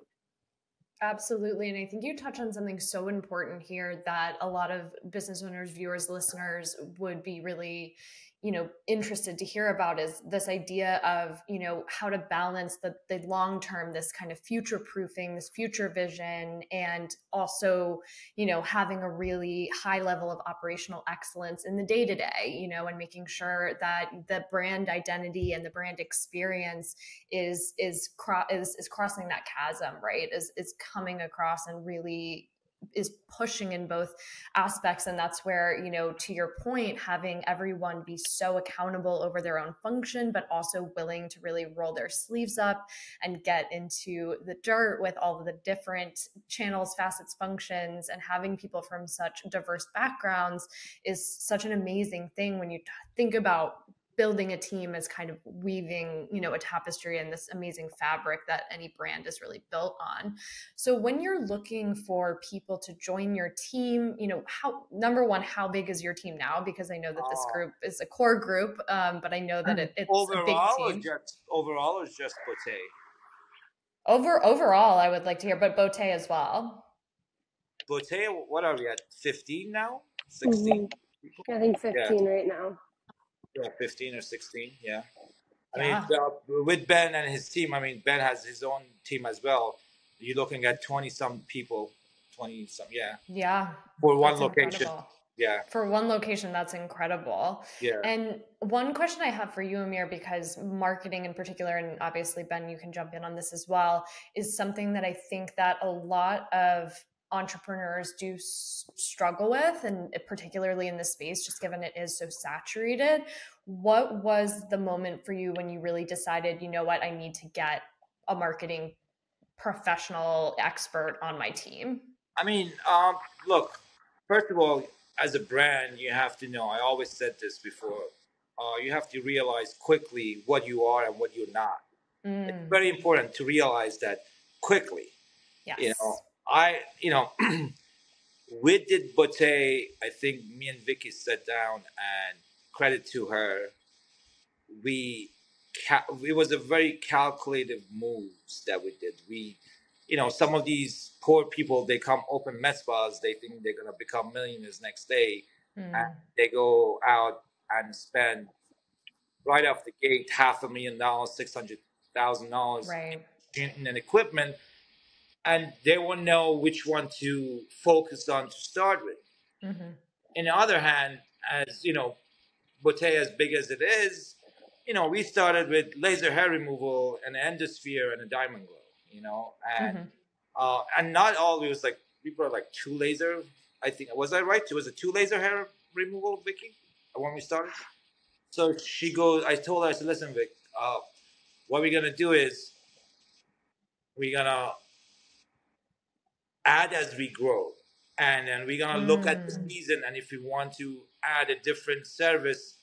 Absolutely. And I think you touch on something so important here that a lot of business owners, viewers, listeners would be really, you know, interested to hear about is this idea of, you know, how to balance the, the long-term, this kind of future proofing, this future vision, and also, you know, having a really high level of operational excellence in the day-to-day, you know, and making sure that the brand identity and the brand experience is, is, cro- is, is crossing that chasm, right? Is, is coming across and really is pushing in both aspects. And that's where, you know, to your point, having everyone be so accountable over their own function, but also willing to really roll their sleeves up and get into the dirt with all of the different channels, facets, functions, and having people from such diverse backgrounds is such an amazing thing when you t- think about building a team as kind of weaving, you know, a tapestry and this amazing fabric that any brand is really built on. So when you're looking for people to join your team, you know, how, number one, how big is your team now? Because I know that this group is a core group, um, but I know that it, it's overall, a big team. Or just, overall or just Beauté? Over, overall, I would like to hear, but Beauté as well. Beauté, what are we at, fifteen now? sixteen? Mm-hmm. I think fifteen yeah. right now. Yeah, fifteen or sixteen, yeah. I yeah. mean, uh, with Ben and his team, I mean, Ben has his own team as well. You're looking at twenty-some people, twenty-some, yeah. Yeah. For one That's location. Incredible. Yeah. For one location, that's incredible. Yeah. And one question I have for you, Amir, because marketing in particular, and obviously, Ben, you can jump in on this as well, is something that I think that a lot of entrepreneurs do struggle with, and particularly in this space, just given it is so saturated. What was the moment for you when you really decided, you know what, I need to get a marketing professional expert on my team? I mean, um, look, first of all, as a brand, you have to know, I always said this before, uh, you have to realize quickly what you are and what you're not. Mm. It's very important to realize that quickly. Yes. You know, I, you know, we did Beauté, I think me and Vicki sat down, and credit to her, we, it was a very calculative moves that we did. We, you know, some of these poor people, they come open med spas, they think they're going to become millionaires next day. Mm. And they go out and spend right off the gate, half a million dollars, six hundred thousand dollars right. in, in equipment. And they will know which one to focus on to start with. Mm-hmm. On the other hand, as you know, Beauté, as big as it is, you know, we started with laser hair removal, an endosphere, and a diamond glow. You know, and mm-hmm. uh, and not all. It was like people are like two laser. I think was I right? It was a two laser hair removal, Vicki, when we started. So she goes. I told her, I said, "Listen, Vic, uh, what we're gonna do is we're gonna add as we grow, and then we're gonna mm. look at the season, and if we want to add a different service,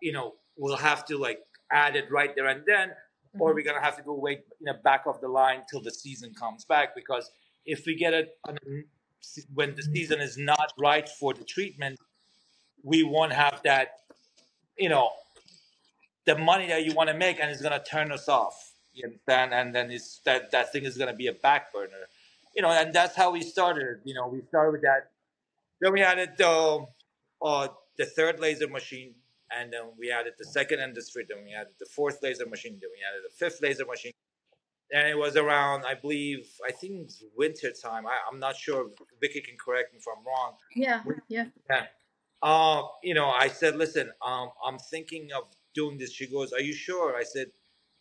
you know, we'll have to like add it right there and then." Mm-hmm. Or we're going to have to go wait, you know, back of the line till the season comes back. Because if we get it when the season is not right for the treatment, we won't have that, you know, the money that you want to make, and it's going to turn us off. You understand? And then it's that, that thing is going to be a back burner, you know, and that's how we started. You know, we started with that. Then we added uh, uh, the third laser machine. And then we added the second industry, then we added the fourth laser machine, then we added the fifth laser machine. And it was around, I believe, I think it's winter time. I, I'm not sure. Vicki can correct me if I'm wrong. Yeah, yeah. yeah. Uh, you know, I said, listen, um, I'm thinking of doing this. She goes, are you sure? I said,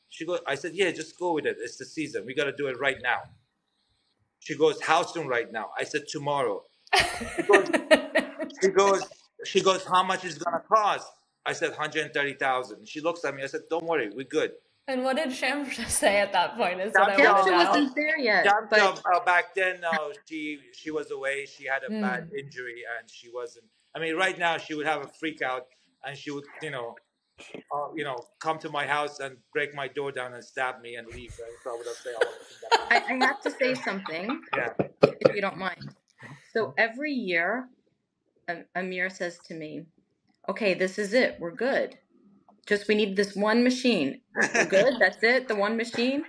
she goes, I said, yeah, just go with it. It's the season. We got to do it right now. She goes, how soon right now? I said, tomorrow. She goes, she goes, she goes, how much is it going to cost? I said one hundred thirty thousand dollars. She looks at me. I said, "Don't worry, we're good." And what did Shamsha say at that point? Is Shamsha, what I Shamsha wasn't there yet. But... Uh, back then, uh, she she was away. She had a mm. bad injury, and she wasn't. I mean, right now she would have a freak out, and she would, you know, uh, you know, come to my house and break my door down and stab me and leave. Right? So I would have said, oh, I, I have to say something, yeah. if you don't mind. So every year, Amir says to me, okay, this is it. We're good. Just we need this one machine. We're good. That's it. The one machine.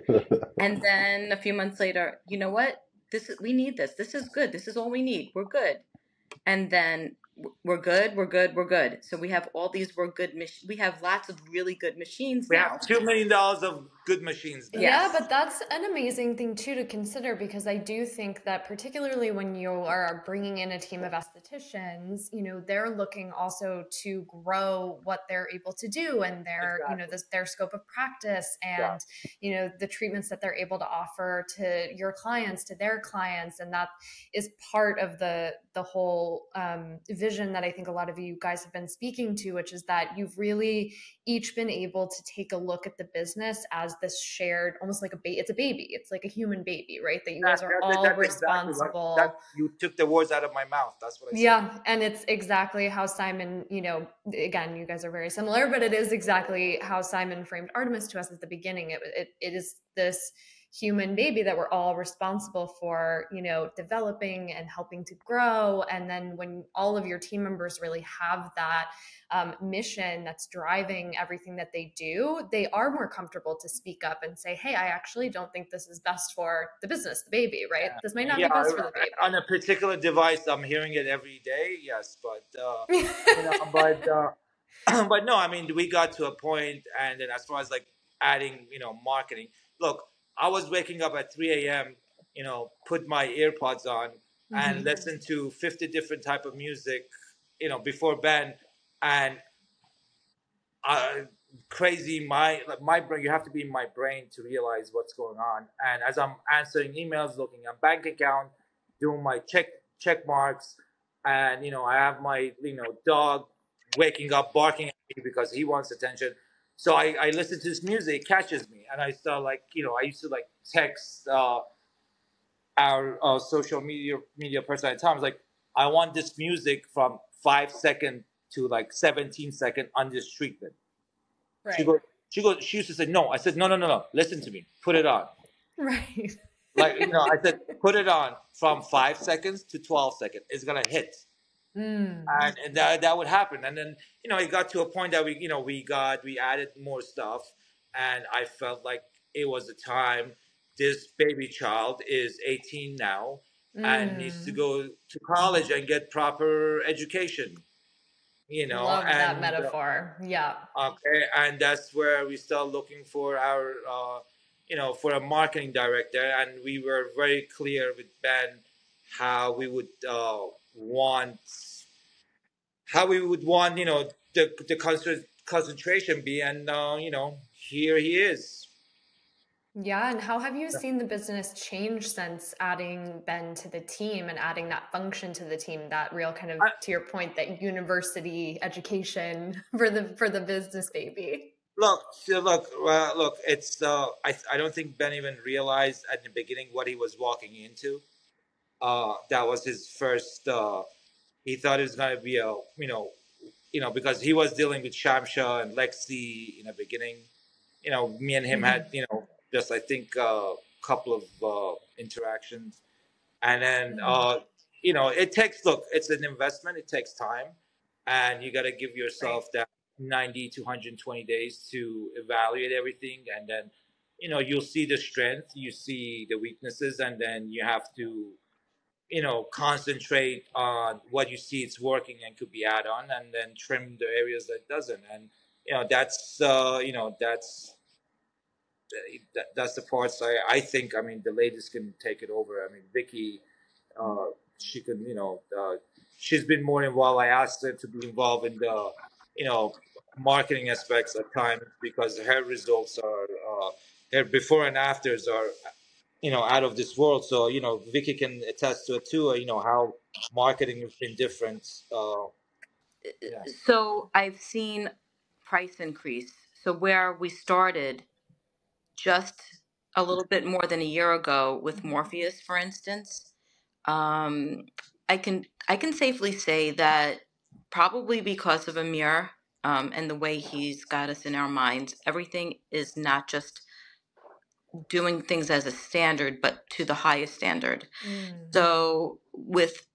And then a few months later, you know what? This is, we need this. This is good. This is all we need. We're good. And then we're good. We're good. We're good. So we have all these we're good machines. We have lots of really good machines. We now. have two million dollars of good machines. Now. Yeah, but that's an amazing thing too to consider, because I do think that particularly when you are bringing in a team of estheticians, you know, they're looking also to grow what they're able to do and their, exactly. you know, this, their scope of practice and, yeah. you know, the treatments that they're able to offer to your clients, to their clients. And that is part of the, the whole um, vision that I think a lot of you guys have been speaking to, which is that you've really each been able to take a look at the business as this shared, almost like a baby. It's a baby. It's like a human baby, right? That you guys are all responsible. Exactly. That, you took the words out of my mouth. That's what I said. Yeah, and it's exactly how Simon, you know, again, you guys are very similar, but it is exactly how Simon framed Artemis to us at the beginning. It it, it is this human baby that we're all responsible for, you know, developing and helping to grow. And then when all of your team members really have that um, mission that's driving everything that they do, they are more comfortable to speak up and say, hey, I actually don't think this is best for the business, the baby, right? Yeah. This might not yeah, be best I, for the baby. On a particular device, I'm hearing it every day, yes, but, uh, you know, but, uh, but no, I mean, we got to a point, and then as far as like adding, you know, marketing, look, I was waking up at three a m, you know, put my earpods on, mm-hmm. and listen to fifty different type of music, you know, before band, and uh, crazy, my, my brain, you have to be in my brain to realize what's going on. And as I'm answering emails, looking at bank account, doing my check, check marks, and, you know, I have my, you know, dog waking up, barking at me because he wants attention. So I, I listen to this music, it catches me. And I start like, you know, I used to like text uh, our uh, social media media person at times, like, I want this music from five second to like seventeen second on this treatment. Right. She goes, she goes, she used to say, no. I said, no, no, no, no, listen to me, put it on. Right. Like, you know, I said, put it on from five seconds to twelve seconds. It's going to hit. Mm. And, and that, that would happen. And then, you know, it got to a point that we, you know, we got, we added more stuff, and I felt like it was the time. This baby child is eighteen now mm. and needs to go to college and get proper education, you know. Love and, that metaphor. Uh, yeah. Okay. And that's where we start looking for our, uh, you know, for a marketing director. And we were very clear with Ben how we would, uh, want how we would want you know the the concert concentration be, and uh, you know here he is. Yeah. And how have you seen the business change since adding Ben to the team and adding that function to the team, that real kind of, I, to your point, that university education for the for the business baby? Look, look, uh, look. It's uh, I I don't think Ben even realized at the beginning what he was walking into. Uh, that was his first, uh, he thought it was going to be a, you know, you know, because he was dealing with Shamsha and Lexie in the beginning, you know, me and him mm-hmm. had, you know, just, I think a uh, couple of, uh, interactions, and then, mm-hmm. uh, you know, it takes, look, it's an investment. It takes time, and you got to give yourself right. that ninety to one hundred twenty days to evaluate everything. And then, you know, you'll see the strength, you see the weaknesses, and then you have to, you know, concentrate on what you see it's working and could be add on, and then trim the areas that doesn't. And, you know, that's, uh, you know, that's, that, that's the parts I, I think, I mean, the ladies can take it over. I mean, Vicki, uh, she can, you know, uh, she's been more involved. I asked her to be involved in the, you know, marketing aspects at times, because her results are, uh, her before and afters are, you know, out of this world. So, you know, Vicki can attest to it too, you know, how marketing has been different. Uh, yeah. So I've seen price increase. So where we started just a little bit more than a year ago with Morpheus, for instance, um, I can, I can safely say that probably because of Amir um, and the way he's got us in our minds, everything is not just doing things as a standard, but to the highest standard. Mm. So with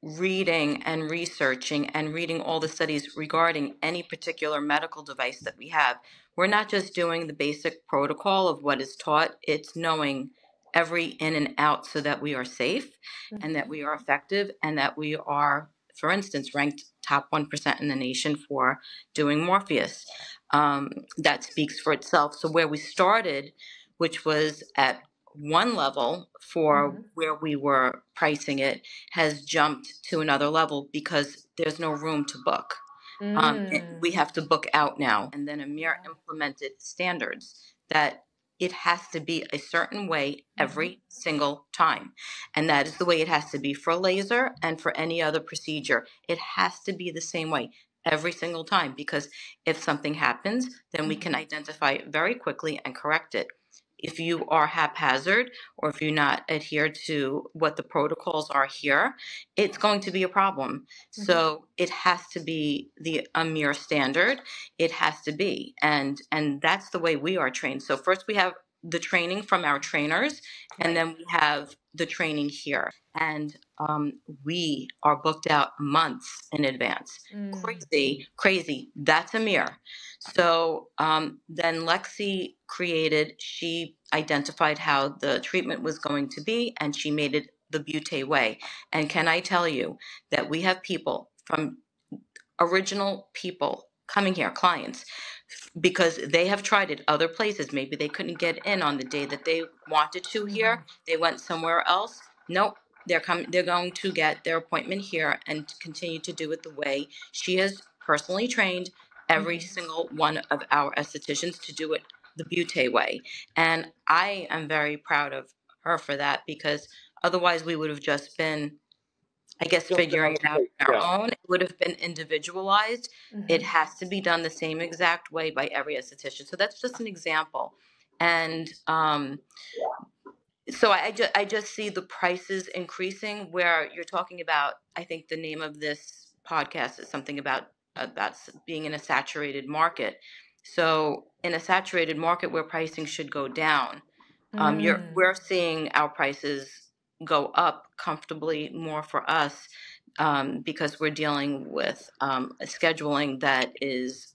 reading and researching and reading all the studies regarding any particular medical device that we have, we're not just doing the basic protocol of what is taught, it's knowing every in and out so that we are safe mm-hmm. and that we are effective and that we are, for instance, ranked top one percent in the nation for doing Morpheus. Um, that speaks for itself. So where we started, which was at one level for mm-hmm. where we were pricing it, has jumped to another level because there's no room to book. Mm. Um, we have to book out now. And then Amir implemented standards that it has to be a certain way every mm-hmm. single time. And that is the way it has to be for laser and for any other procedure. It has to be the same way every single time, because if something happens, then mm-hmm. we can identify it very quickly and correct it. If you are haphazard or if you not adhere to what the protocols are here, it's going to be a problem. Mm-hmm. So it has to be the Amir standard. It has to be. And and that's the way we are trained. So first we have the training from our trainers, and then we have the training here. And um, we are booked out months in advance. Mm. Crazy, crazy. That's Amir. So um, then Lexie created, she identified how the treatment was going to be, and she made it the Beauté way. And can I tell you that we have people, from original people coming here, clients, because they have tried it other places. Maybe they couldn't get in on the day that they wanted to here. They went somewhere else. Nope, They're coming. They're going to get their appointment here and continue to do it the way she has personally trained every mm-hmm. single one of our estheticians to do it the Beauté way. And I am very proud of her for that, because otherwise we would have just been, I guess, just figuring it out on our yeah. own. It would have been individualized. Mm-hmm. It has to be done the same exact way by every esthetician. So that's just an example. And um, so I, I, ju- I just see the prices increasing, where you're talking about, I think the name of this podcast is something about, about being in a saturated market. So in a saturated market where pricing should go down, um, mm. you're, we're seeing our prices go up comfortably more for us um, because we're dealing with um, a scheduling that is,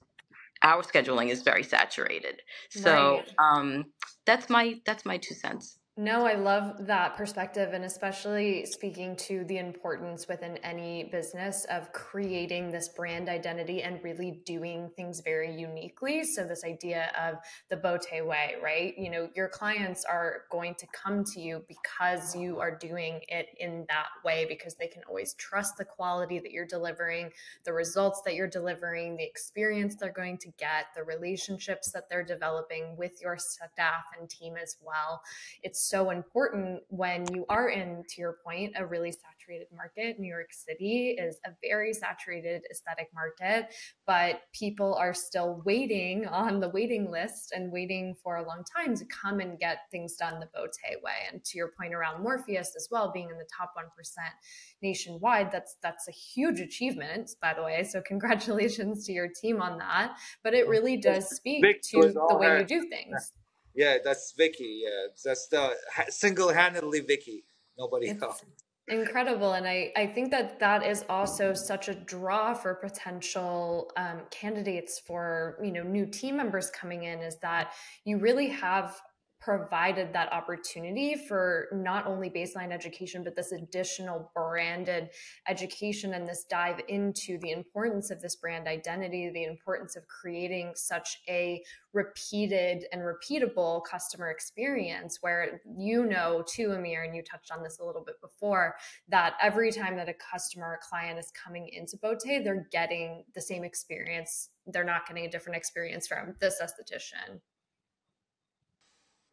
our scheduling is very saturated. So right. um, that's my, that's my two cents. No, I love that perspective, and especially speaking to the importance within any business of creating this brand identity and really doing things very uniquely. So this idea of the Beauté way, right? You know, your clients are going to come to you because you are doing it in that way, because they can always trust the quality that you're delivering, the results that you're delivering, the experience they're going to get, the relationships that they're developing with your staff and team as well. It's so important when you are in, to your point, a really saturated market. New York City is a very saturated aesthetic market, but people are still waiting on the waiting list and waiting for a long time to come and get things done the Beauté way. And to your point around Morpheus as well, being in the top one percent nationwide, that's, that's a huge achievement, by the way. So congratulations to your team on that. But it really does speak to the way you do things. Yeah, that's Vicki. Yeah, that's the single-handedly Vicki. Nobody it's else. Incredible. And I, I think that that is also such a draw for potential um, candidates for, you know, new team members coming in, is that you really have provided that opportunity for not only baseline education, but this additional branded education and this dive into the importance of this brand identity, the importance of creating such a repeated and repeatable customer experience, where, you know, too, Amir, and you touched on this a little bit before, that every time that a customer or client is coming into Beauté, they're getting the same experience. They're not getting a different experience from this esthetician.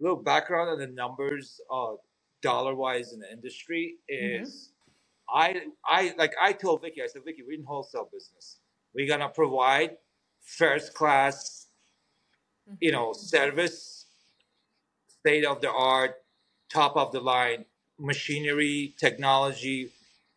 Little background on the numbers, uh, dollar-wise in the industry is, mm-hmm. I, I like I told Vicki, I said, Vicki, we're in wholesale business. We're gonna provide first-class, mm-hmm. you know, service, state-of-the-art, top-of-the-line machinery, technology,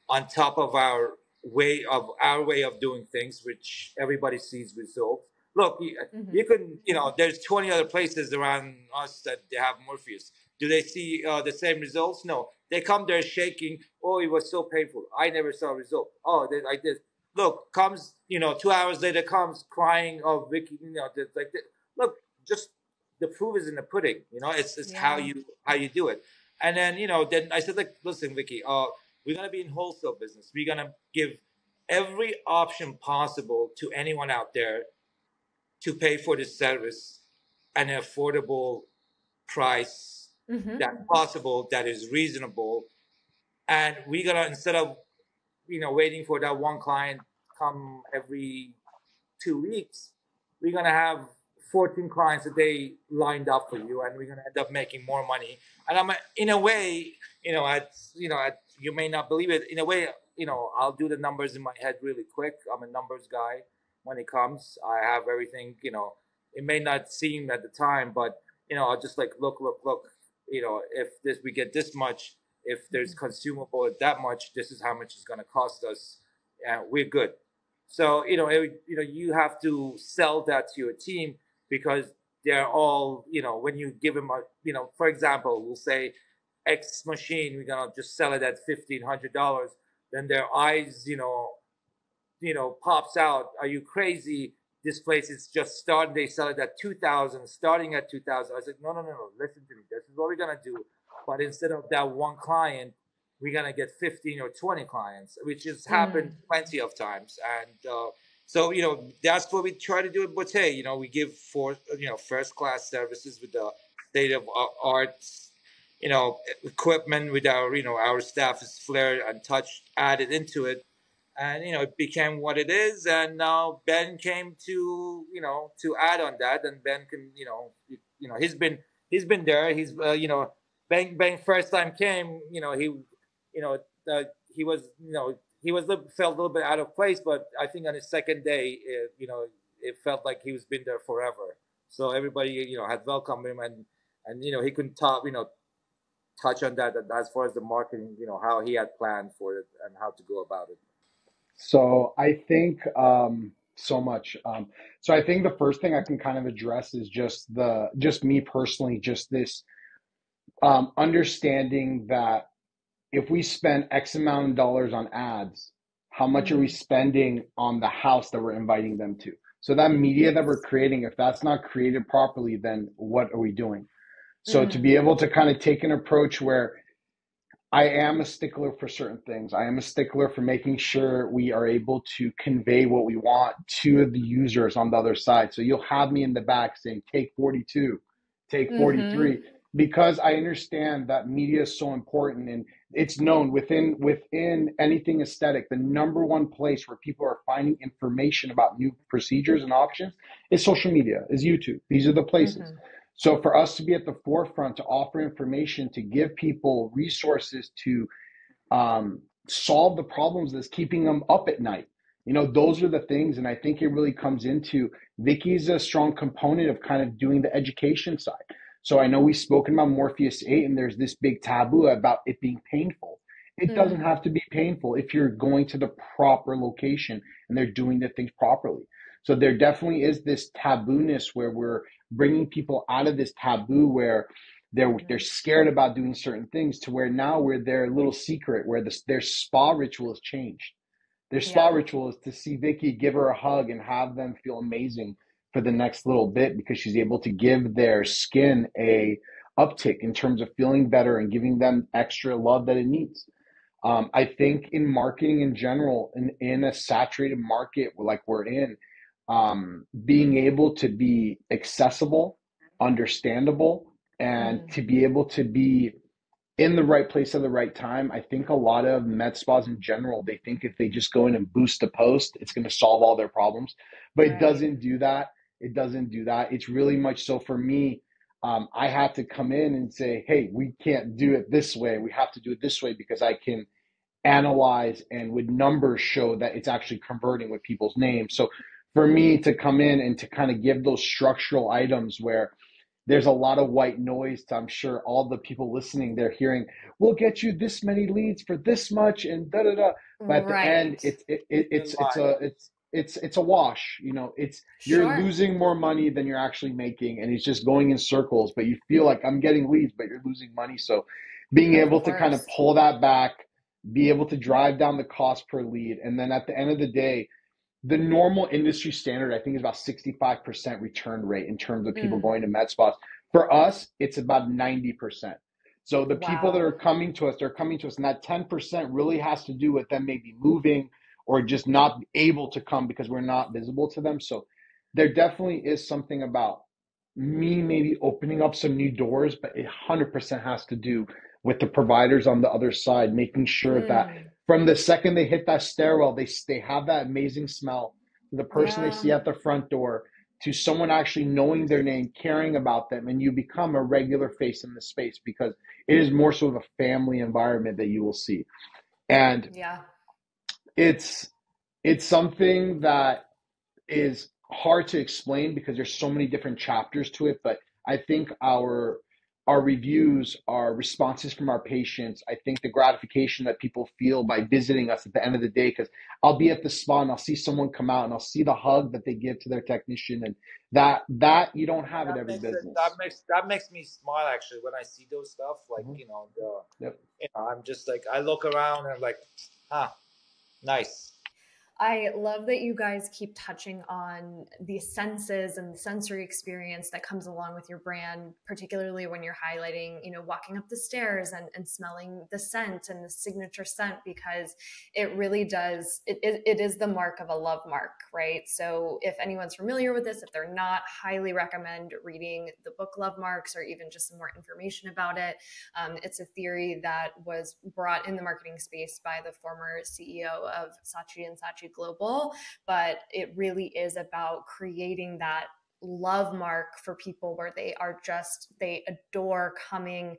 on top of our way of our way of doing things, which everybody sees results. Look, you, mm-hmm. you can, you know, there's twenty other places around us that they have Morpheus. Do they see uh, the same results? No. They come there shaking. Oh, it was so painful. I never saw a result. Oh, they, like this. Look, comes, you know, two hours later comes crying, oh, Vicki, you know, this, like this. Look, just the proof is in the pudding. You know, it's it's yeah. how you how you do it. And then, you know, then I said, like, listen, Vicki, uh, we're going to be in wholesale business. We're going to give every option possible to anyone out there to pay for this service at an affordable price mm-hmm. that's possible, that is reasonable. And we're going to, instead of, you know, waiting for that one client come every two weeks, we're going to have fourteen clients a day lined up for you, and we're going to end up making more money. And I'm, in a way, you know, I, you know, I, you may not believe it. In a way, you know, I'll do the numbers in my head really quick. I'm a numbers guy. When it comes, I have everything, you know, it may not seem at the time, but, you know, I'll just like, look, look, look, you know, if this, we get this much, if there's consumable at that much, this is how much it's going to cost us. And we're good. So, you know, it, you know, you have to sell that to your team, because they're all, you know, when you give them a, you know, for example, we'll say X machine, we're going to just sell it at fifteen hundred dollars. Then their eyes, you know, you know, pops out. Are you crazy? This place is just starting. They sell it at two thousand, starting at two thousand. I said, no, no, no, no. Listen to me. This is what we're going to do. But instead of that one client, we're going to get fifteen or twenty clients, which has happened mm. plenty of times. And uh, so, you know, that's what we try to do at Beauté. You know, we give for, you know, first class services with the state of art you know, equipment, with our, you know, our staff's flair and touch added into it. And, you know, it became what it is. And now Ben came to, you know, to add on that. And Ben can, you know, you know, he's been, he's been there. He's, uh, you know, Ben, Ben first time came, you know, he, you know, uh, he was, you know, he was felt a little bit out of place, but I think on his second day, it, you know, it felt like he was been there forever. So everybody, you know, had welcomed him, and, and, you know, he couldn't talk, you know, touch on that as far as the marketing, you know, how he had planned for it and how to go about it. So I think um, so much. Um, so I think the first thing I can kind of address is just the, just me personally, just this um, understanding that if we spend X amount of dollars on ads, how much are we spending on the house that we're inviting them to? So that media that we're creating, if that's not created properly, then what are we doing? So to be able to kind of take an approach where I am a stickler for certain things. I am a stickler for making sure we are able to convey what we want to the users on the other side. So you'll have me in the back saying, take forty-two, take forty-three, because I understand that media is so important, and it's known within, within anything aesthetic, the number one place where people are finding information about new procedures and options is social media, is YouTube. These are the places. Mm-hmm. So for us to be at the forefront, to offer information, to give people resources to um, solve the problems that's keeping them up at night. You know, those are the things, and I think it really comes into, Vicki's a strong component of kind of doing the education side. So I know we've spoken about Morpheus eight, and there's this big taboo about it being painful. It mm. doesn't have to be painful if you're going to the proper location and they're doing the things properly. So there definitely is this tabooness where we're bringing people out of this taboo where they're they're scared about doing certain things, to where now we're their little secret, where this, their spa ritual has changed. Their spa yeah. ritual is to see Vicki, give her a hug, and have them feel amazing for the next little bit, because she's able to give their skin a uptick in terms of feeling better and giving them extra love that it needs. Um, I think in marketing in general, in, in a saturated market like we're in, Um, being able to be accessible, understandable, and mm. to be able to be in the right place at the right time. I think a lot of med spas in general, they think if they just go in and boost a post, it's going to solve all their problems, but right. it doesn't do that. It doesn't do that. It's really much so for me, um, I have to come in and say, hey, we can't do it this way. We have to do it this way, because I can analyze and with numbers show that it's actually converting with people's names. So for me to come in and to kind of give those structural items where there's a lot of white noise to, I'm sure all the people listening, they're hearing, we'll get you this many leads for this much and da da da. But at right. the end, it's it, it, it's it's a it's it's it's a wash. You know, it's you're sure. losing more money than you're actually making, and it's just going in circles. But you feel like I'm getting leads, but you're losing money. So being of able course. to kind of pull that back, be able to drive down the cost per lead, and then at the end of the day, the normal industry standard, I think, is about sixty-five percent return rate in terms of people mm. going to med spas. For us, it's about ninety percent. So the wow. people that are coming to us, they're coming to us, and that ten percent really has to do with them maybe moving or just not able to come because we're not visible to them. So there definitely is something about me maybe opening up some new doors, but it one hundred percent has to do with the providers on the other side, making sure mm. that from the second they hit that stairwell, they they have that amazing smell. The person yeah. they see at the front door, to someone actually knowing their name, caring about them, and you become a regular face in the space, because it is more so of a family environment that you will see. And yeah. it's it's something that is hard to explain because there's so many different chapters to it, but I think our our reviews, our responses from our patients, I think the gratification that people feel by visiting us at the end of the day, because I'll be at the spa and I'll see someone come out and I'll see the hug that they give to their technician, and that that you don't have that it every makes, business. That makes that makes me smile, actually, when I see those stuff. Like, mm-hmm. you know, the, yep. you know, I'm just like, I look around and I'm like, huh, nice. I love that you guys keep touching on the senses and the sensory experience that comes along with your brand, particularly when you're highlighting, you know, walking up the stairs and, and smelling the scent and the signature scent, because it really does, it, it, it is the mark of a love mark, right? So if anyone's familiar with this, if they're not, highly recommend reading the book Love Marks, or even just some more information about it. Um, it's a theory that was brought in the marketing space by the former C E O of Saatchi and Saatchi Global, but it really is about creating that love mark for people where they are just, they adore coming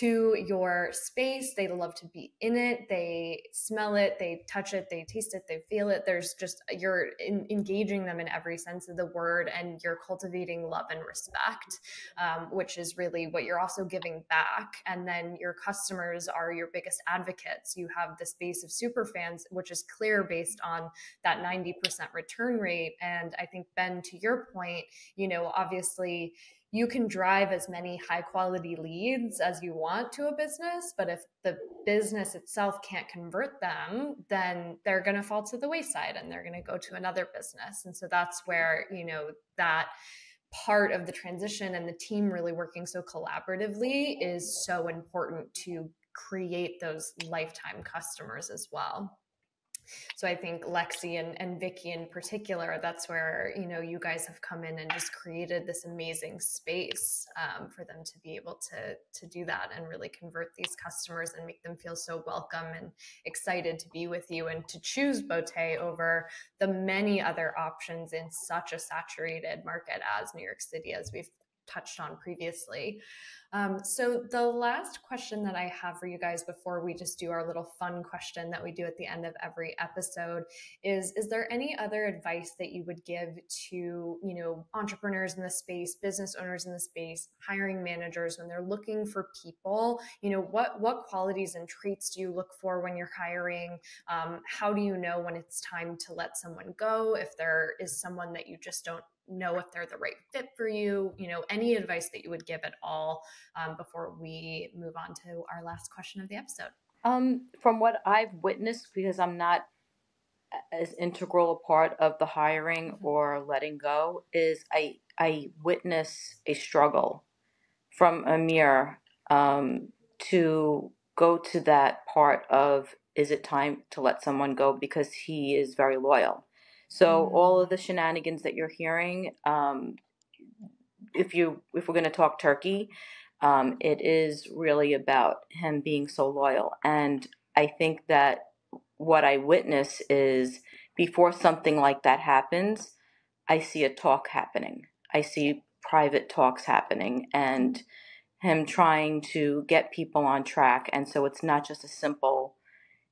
to your space. They love to be in it. They smell it, they touch it, they taste it, they feel it. There's just, you're in, engaging them in every sense of the word, and you're cultivating love and respect, um, which is really what you're also giving back. And then your customers are your biggest advocates. You have this base of super fans, which is clear based on that ninety percent return rate. And I think, Ben, to your point, you know, obviously you can drive as many high quality leads as you want to a business, but if the business itself can't convert them, then they're going to fall to the wayside and they're going to go to another business. And so that's where, you know, that part of the transition and the team really working so collaboratively is so important to create those lifetime customers as well. So I think Lexie and, and Vicki in particular, that's where, you know, you guys have come in and just created this amazing space um, for them to be able to, to do that and really convert these customers and make them feel so welcome and excited to be with you and to choose Beauté over the many other options in such a saturated market as New York City, as we've touched on previously. Um, so the last question that I have for you guys before we just do our little fun question that we do at the end of every episode is, is there any other advice that you would give to, you know, entrepreneurs in the space, business owners in the space, hiring managers when they're looking for people? You know, what, what qualities and traits do you look for when you're hiring? Um, how do you know when it's time to let someone go? If there is someone that you just don't know if they're the right fit for you, you know, any advice that you would give at all um, before we move on to our last question of the episode? Um, from what I've witnessed, because I'm not as integral a part of the hiring mm-hmm. or letting go, is I, I witness a struggle from Amir um, to go to that part of, is it time to let someone go? Because he is very loyal. So all of the shenanigans that you're hearing, um, if you if we're going to talk turkey, um, it is really about him being so loyal. And I think that what I witness is before something like that happens, I see a talk happening. I see private talks happening and him trying to get people on track. And so it's not just a simple,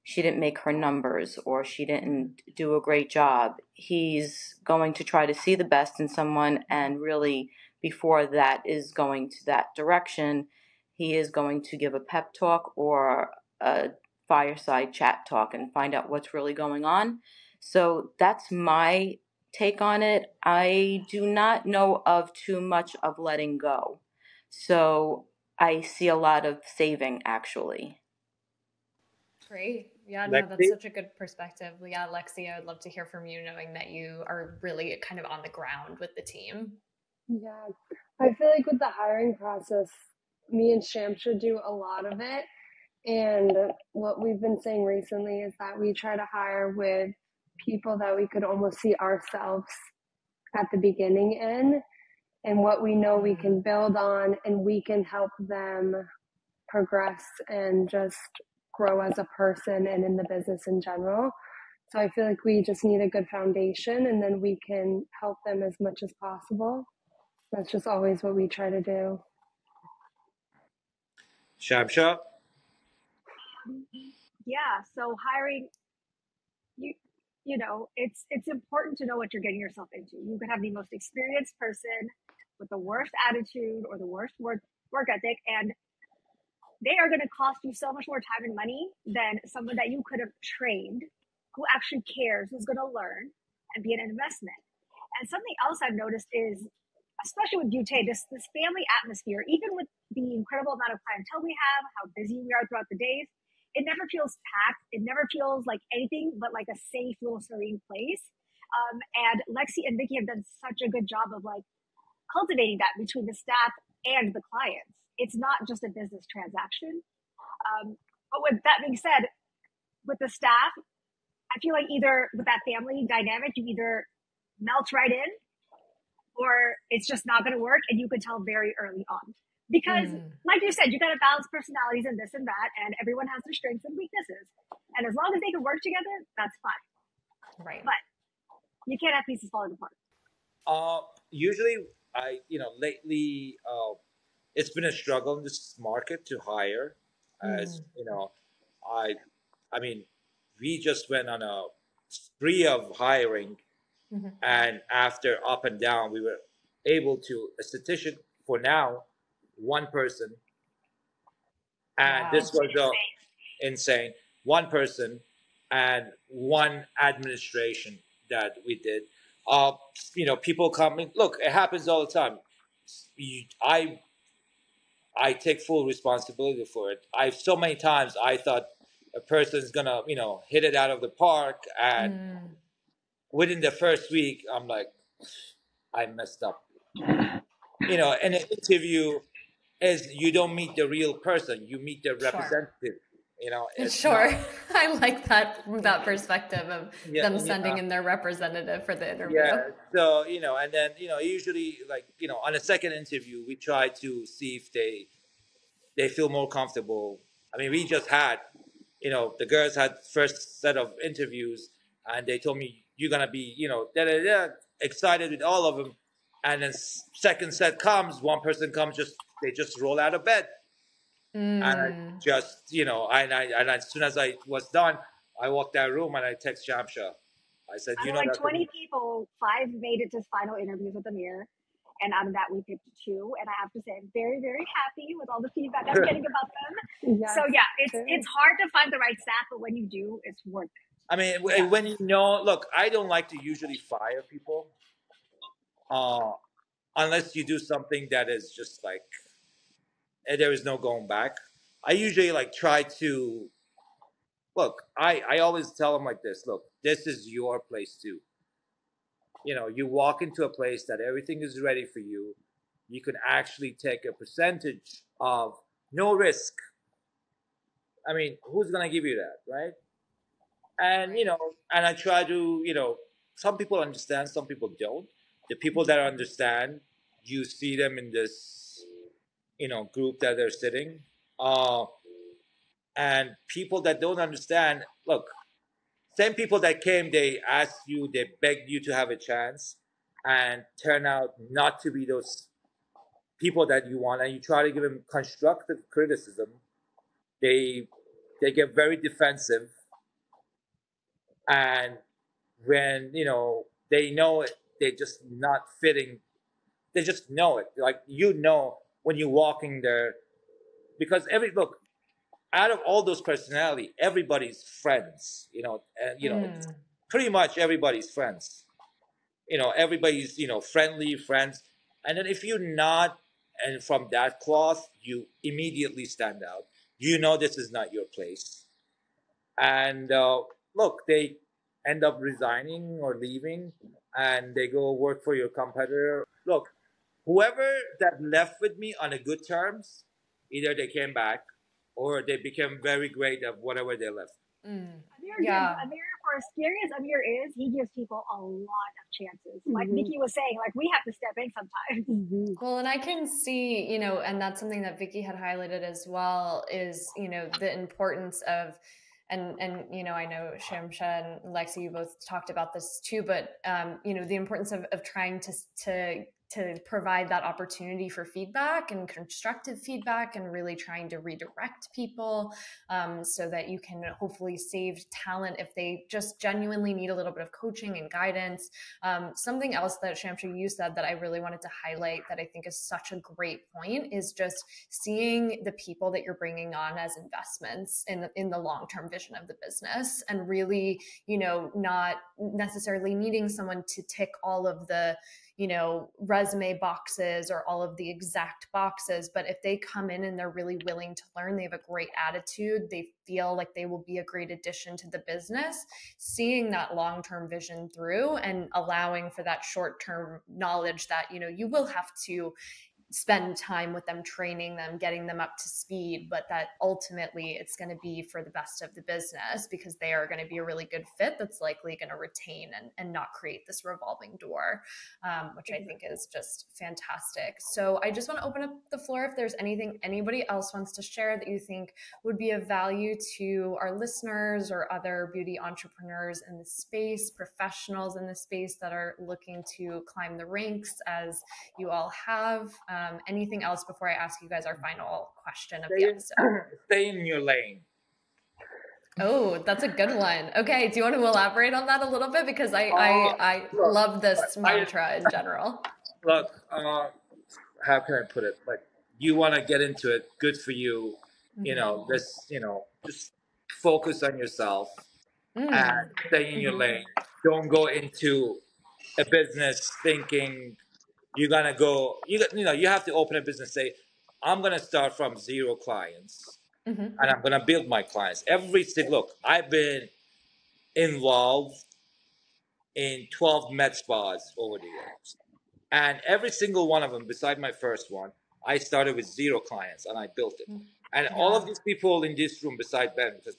she didn't make her numbers or she didn't do a great job. He's going to try to see the best in someone, and really before that is going to that direction, he is going to give a pep talk or a fireside chat talk and find out what's really going on. So that's my take on it. I do not know of too much of letting go. So I see a lot of saving, actually. Great. Yeah, no, that's such a good perspective. Yeah, Lexie, I would love to hear from you, knowing that you are really kind of on the ground with the team. Yeah, I feel like with the hiring process, me and Shamsha do a lot of it. And what we've been saying recently is that we try to hire with people that we could almost see ourselves at the beginning in, and what we know we can build on, and we can help them progress and just grow as a person and in the business in general. So I feel like we just need a good foundation, and then we can help them as much as possible. That's just always what we try to do. Shamsha? Yeah, so hiring, you you know, it's it's important to know what you're getting yourself into. You could have the most experienced person with the worst attitude or the worst work, work ethic, and they are going to cost you so much more time and money than someone that you could have trained, who actually cares, who's going to learn and be an investment. And something else I've noticed is, especially with Beauté, this, this family atmosphere, even with the incredible amount of clientele we have, how busy we are throughout the days, it never feels packed. It never feels like anything but like a safe little serene place. Um, and Lexie and Vicki have done such a good job of like cultivating that between the staff and the clients. It's not just a business transaction. Um, but with that being said, with the staff, I feel like either with that family dynamic, you either melt right in or it's just not going to work. And you can tell very early on. Because mm. like you said, you got to balance personalities and this and that, and everyone has their strengths and weaknesses. And as long as they can work together, that's fine. Right. But you can't have pieces falling apart. Uh, usually, I, you know, lately, uh, it's been a struggle in this market to hire. As, mm. you know, I, I mean, we just went on a spree of hiring. Mm-hmm. And after up and down, we were able to, a statistician for now, one person, and wow, this was insane. A, insane one person and one administration that we did. Uh, you know, people coming. Look, it happens all the time. You, I, I take full responsibility for it. I so many times I thought a person's gonna, you know, hit it out of the park, and mm. within the first week, I'm like, I messed up. You know, in an interview. Is you don't meet the real person, you meet the representative. Sure. You know, it's sure. Not... I like that that perspective of yeah, them sending yeah. in their representative for the interview. Yeah. So you know, and then you know, usually like you know, on a second interview, we try to see if they they feel more comfortable. I mean, we just had, you know, the girls had first set of interviews, and they told me you're gonna be, you know, da da da, excited with all of them. And then second set comes, one person comes, just they just roll out of bed. Mm. And I just, you know, I, and, I, and as soon as I was done, I walked that room and I text Shamsha. I said, you know, like twenty people, five made it to final interviews with Amir. And out of that, we picked two. And I have to say, I'm very, very happy with all the feedback I'm getting about them. Yes. So yeah, it's, it's hard to find the right staff, but when you do, it's worth it. I mean, yeah. when you know, look, I don't like to usually fire people. Uh, unless you do something that is just like, there is no going back. I usually like try to, look, I, I always tell them like this, look, this is your place too. You know, you walk into a place that everything is ready for you. You can actually take a percentage of no risk. I mean, who's going to give you that, right? And, you know, and I try to, you know, some people understand, some people don't. The people that understand, you see them in this, you know, group that they're sitting. Uh, and people that don't understand, look, same people that came, they asked you, they begged you to have a chance and turn out not to be those people that you want. And you try to give them constructive criticism. They, they get very defensive. And when, you know, they know it, they're just not fitting. They just know it. Like, you know, when you're walking there, because every look, out of all those personality, everybody's friends, you know, and, you know, mm. pretty much everybody's friends, you know, everybody's, you know, friendly friends. And then if you're not, and from that cloth, you immediately stand out, you know, this is not your place. And uh, look, they end up resigning or leaving, and they go work for your competitor. Look, whoever that left with me on a good terms, either they came back or they became very great at whatever they left. Mm. Amir, yeah. Amir, for as scary as Amir is, he gives people a lot of chances. Mm-hmm. Like Vicki was saying, like, we have to step in sometimes. Mm-hmm. Well, and I can see, you know, and that's something that Vicki had highlighted as well is, you know, the importance of, And, and, you know, I know Shamsha and Lexie, you both talked about this too, but, um, you know, the importance of, of trying to, to, to provide that opportunity for feedback and constructive feedback and really trying to redirect people um, so that you can hopefully save talent if they just genuinely need a little bit of coaching and guidance. Um, something else that Shamsha, you said that I really wanted to highlight that I think is such a great point is just seeing the people that you're bringing on as investments in the, in the long-term vision of the business and really, you know, not necessarily needing someone to tick all of the you know, resume boxes or all of the exact boxes. But if they come in and they're really willing to learn, they have a great attitude, they feel like they will be a great addition to the business, seeing that long-term vision through and allowing for that short-term knowledge that, you know, you will have to spend time with them, training them, getting them up to speed, but that ultimately it's going to be for the best of the business because they are going to be a really good fit that's likely going to retain and, and not create this revolving door, um, which I think is just fantastic. So I just want to open up the floor if there's anything anybody else wants to share that you think would be of value to our listeners or other beauty entrepreneurs in the space, professionals in the space that are looking to climb the ranks as you all have. Um, Um, anything else before I ask you guys our final question of stay, the episode? Stay in your lane. Oh, that's a good one. Okay. Do you want to elaborate on that a little bit? Because I, uh, I, I look, love this I, mantra in general. Look, uh, how can I put it? Like, you want to get into it. Good for you. Mm-hmm. You know, this, you know, just focus on yourself mm. and stay in mm-hmm. your lane. Don't go into a business thinking, you're going to go, you, you know, you have to open a business, say, I'm going to start from zero clients mm-hmm. and I'm going to build my clients. Every single, look, I've been involved in twelve med spas over the years. And every single one of them, beside my first one, I started with zero clients and I built it. Mm-hmm. And yeah. all of these people in this room beside Ben, because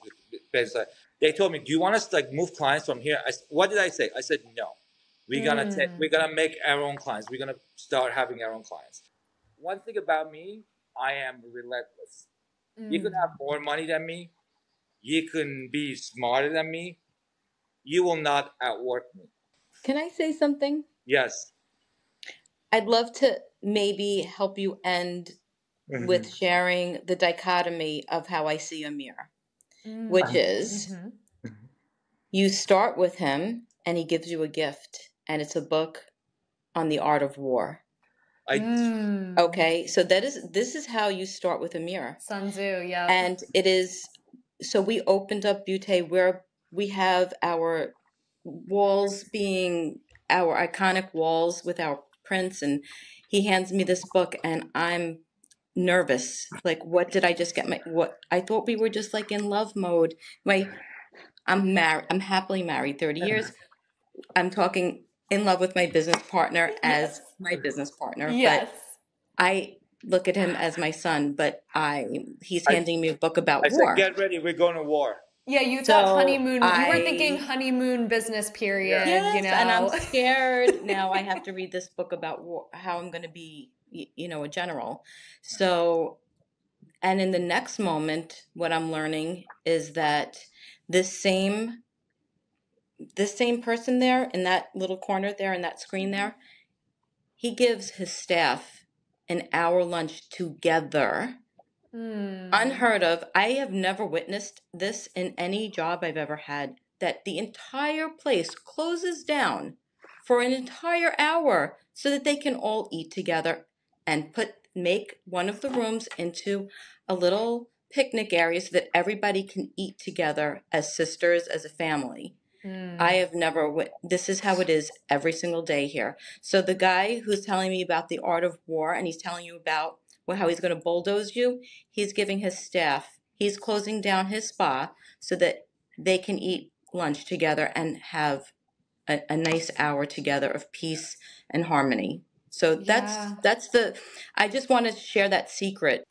Ben's like, they told me, do you want us to like move clients from here? I, what did I say? I said, no. We're gonna mm. take, we're gonna make our own clients. We're gonna start having our own clients. One thing about me, I am relentless. Mm. You can have more money than me. You can be smarter than me. You will not outwork me. Can I say something? Yes. I'd love to maybe help you end mm-hmm. with sharing the dichotomy of how I see Amir, mm. which is mm-hmm. you start with him and he gives you a gift. And it's a book on the art of war. I, mm. Okay, so that is this is how you start with Amir. Sun Tzu, yeah. And it is, so we opened up Beauté where we have our walls being, our iconic walls with our prints. And he hands me this book and I'm nervous. Like, what did I just get? My what? I thought we were just like in love mode. My, I'm married. I'm happily married thirty years. I'm talking in love with my business partner as yes. my business partner. Yes. But I look at him as my son, but I he's handing I, me a book about I war. I said, get ready. We're going to war. Yeah, you so thought honeymoon. I, you were thinking honeymoon business period, yes, you know. And I'm scared. Now I have to read this book about war, how I'm going to be, you know, a general. So, and in the next moment, what I'm learning is that this same... This same person there in that little corner there in that screen there, he gives his staff an hour lunch together. Mm. Unheard of. I have never witnessed this in any job I've ever had, that the entire place closes down for an entire hour so that they can all eat together and put make one of the rooms into a little picnic area so that everybody can eat together as sisters, as a family. Mm. I have never, this is how it is every single day here. So the guy who's telling me about the art of war and he's telling you about well, how he's going to bulldoze you, he's giving his staff, he's closing down his spa so that they can eat lunch together and have a, a nice hour together of peace and harmony. So that's, yeah. that's the, I just wanted to share that secret.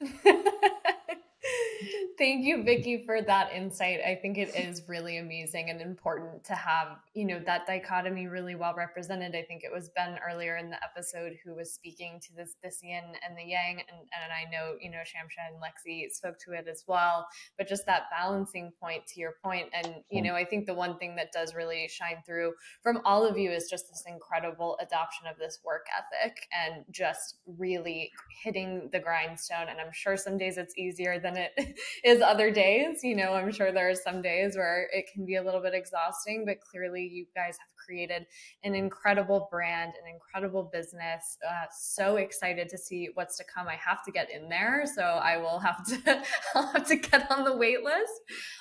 Thank you, Vicki, for that insight. I think it is really amazing and important to have, you know, that dichotomy really well represented. I think it was Ben earlier in the episode who was speaking to this, this yin and the yang. And, and I know, you know, Shamsha and Lexie spoke to it as well, but just that balancing point to your point. And, you know, I think the one thing that does really shine through from all of you is just this incredible adoption of this work ethic and just really hitting the grindstone. And I'm sure some days it's easier than it is other days. You know, I'm sure there are some days where it can be a little bit exhausting, but clearly you guys have created an incredible brand, an incredible business. Uh, so excited to see what's to come. I have to get in there, so I will have to, I'll have to get on the wait list.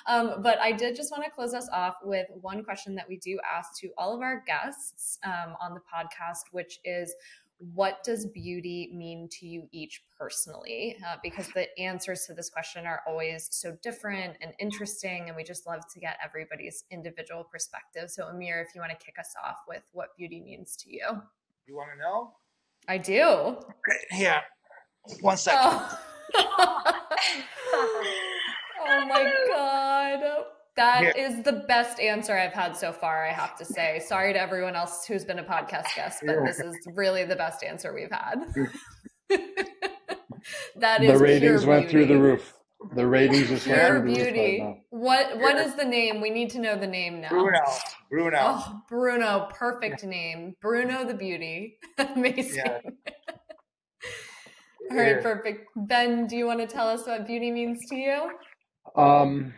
Um, but I did just want to close us off with one question that we do ask to all of our guests um, on the podcast, which is, what does beauty mean to you each personally? Uh, because the answers to this question are always so different and interesting, and we just love to get everybody's individual perspective. So Amir, if you want to kick us off with what beauty means to you. You want to know? I do. Okay, here, one second. Oh, oh my God. That yeah. is the best answer I've had so far, I have to say. Sorry to everyone else who's been a podcast guest, but yeah. this is really the best answer we've had. That is the ratings pure went beauty. Through the roof. The ratings just went through beauty. the roof. Right now. What what yeah. is the name? We need to know the name now. Bruno. Bruno. Oh, Bruno, perfect yeah. name. Bruno the Beauty. Amazing. Yeah. All right, yeah. perfect. Ben, do you want to tell us what beauty means to you? Um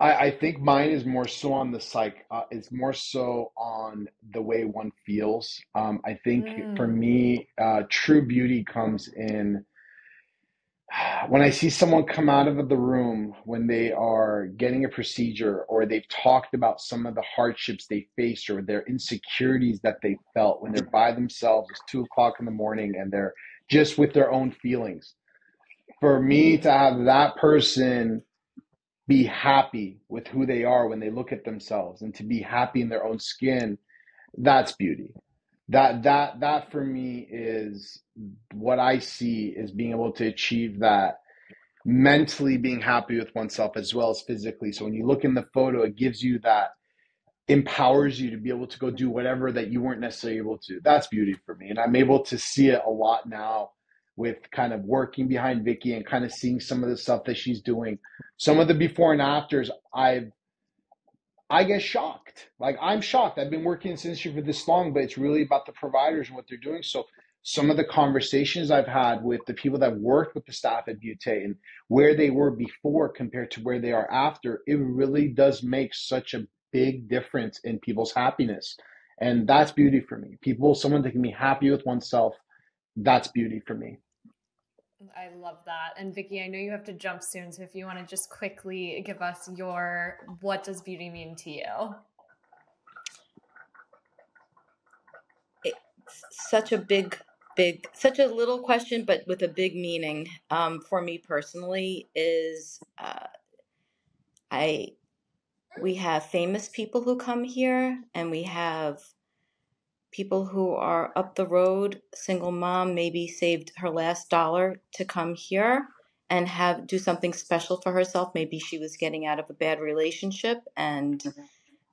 I, I think mine is more so on the psych. Uh, it's more so on the way one feels. Um, I think mm. for me, uh, true beauty comes in when I see someone come out of the room when they are getting a procedure, or they've talked about some of the hardships they faced or their insecurities that they felt when they're by themselves. It's two o'clock in the morning and they're just with their own feelings. For me to have that person be happy with who they are when they look at themselves, and to be happy in their own skin, that's beauty. That that that for me is what I see, is being able to achieve that mentally, being happy with oneself as well as physically. So when you look in the photo, it gives you that, empowers you to be able to go do whatever that you weren't necessarily able to. That's beauty for me. And I'm able to see it a lot now with kind of working behind Vicki and kind of seeing some of the stuff that she's doing. Some of the before and afters, I've, I get shocked. Like, I'm shocked. I've been working in this industry for this long, but it's really about the providers and what they're doing. So some of the conversations I've had with the people that worked with the staff at Beauté and where they were before compared to where they are after, it really does make such a big difference in people's happiness. And that's beauty for me. People, someone that can be happy with oneself, that's beauty for me. I love that. And Vicki, I know you have to jump soon, so if you want to just quickly give us your, what does beauty mean to you? It's such a big, big, such a little question, but with a big meaning. Um, for me personally is, uh, I, we have famous people who come here, and we have people who are up the road, single mom, maybe saved her last dollar to come here and have do something special for herself. Maybe she was getting out of a bad relationship, and mm-hmm.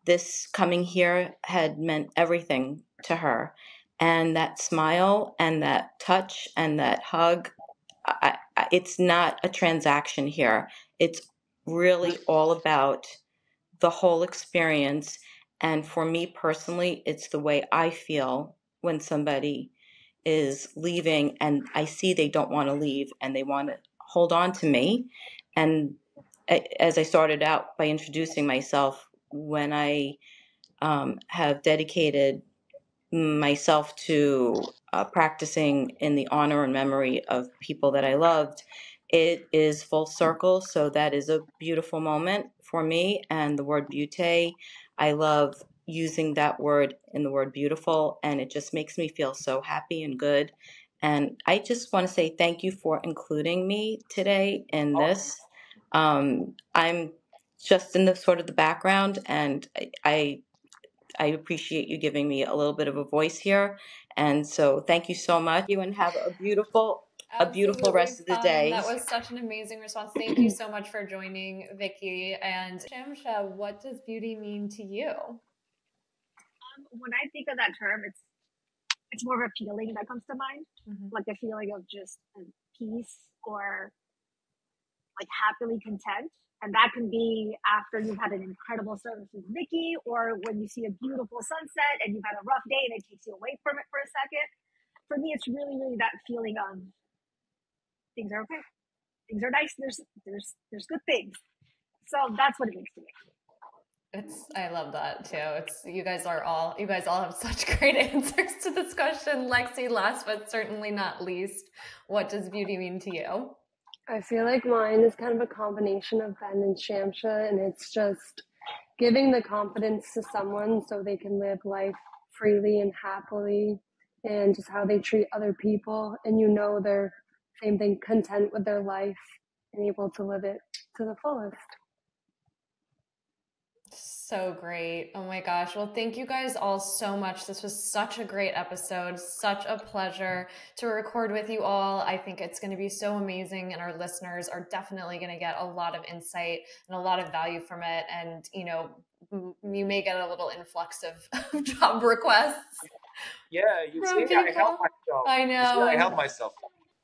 this coming here had meant everything to her. And that smile and that touch and that hug, I, I, it's not a transaction here. It's really all about the whole experience. And for me personally, it's the way I feel when somebody is leaving and I see they don't want to leave and they want to hold on to me. And as I started out by introducing myself, when I um, have dedicated myself to uh, practicing in the honor and memory of people that I loved, it is full circle. So that is a beautiful moment for me. And the word beauté, I love using that word in the word beautiful, and it just makes me feel so happy and good. And I just want to say thank you for including me today in this. Um, I'm just in the sort of the background, and I, I I appreciate you giving me a little bit of a voice here. And so thank you so much. You and have a beautiful Absolutely. A beautiful rest of the day. Um, that was such an amazing response. Thank you so much for joining, Vicki. And Shamsha, what does beauty mean to you? Um, when I think of that term, it's it's more of a feeling that comes to mind, mm-hmm. like a feeling of just peace or like happily content. And that can be after you've had an incredible service with Vicki, or when you see a beautiful sunset and you've had a rough day and it takes you away from it for a second. For me, it's really, really that feeling of things are okay. things are nice. There's there's there's good things. So that's what it means to me. It's, I love that too. It's, you guys are all, you guys all have such great answers to this question. Lexie, last but certainly not least, what does beauty mean to you? I feel like mine is kind of a combination of Ben and Shamsha, and it's just giving the confidence to someone so they can live life freely and happily, and just how they treat other people. And you know, they're, same thing, content with their life and able to live it to the fullest. So great. Oh my gosh. Well, thank you guys all so much. This was such a great episode, such a pleasure to record with you all. I think it's going to be so amazing, and our listeners are definitely going to get a lot of insight and a lot of value from it. And, you know, you may get a little influx of job requests. Yeah, you see, people. I help myself. I know. I help myself.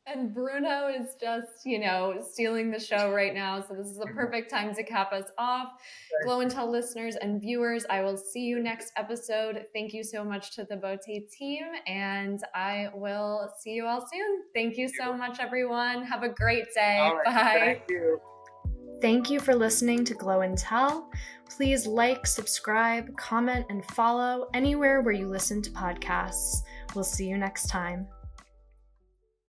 And Bruno is just, you know, stealing the show right now. So this is the perfect time to cap us off. Glow and Tell listeners and viewers, I will see you next episode. Thank you so much to the Beauté team, and I will see you all soon. Thank you so much, everyone. Have a great day. All right, bye. Thank you. Thank you for listening to Glow and Tell. Please like, subscribe, comment, and follow anywhere where you listen to podcasts. We'll see you next time.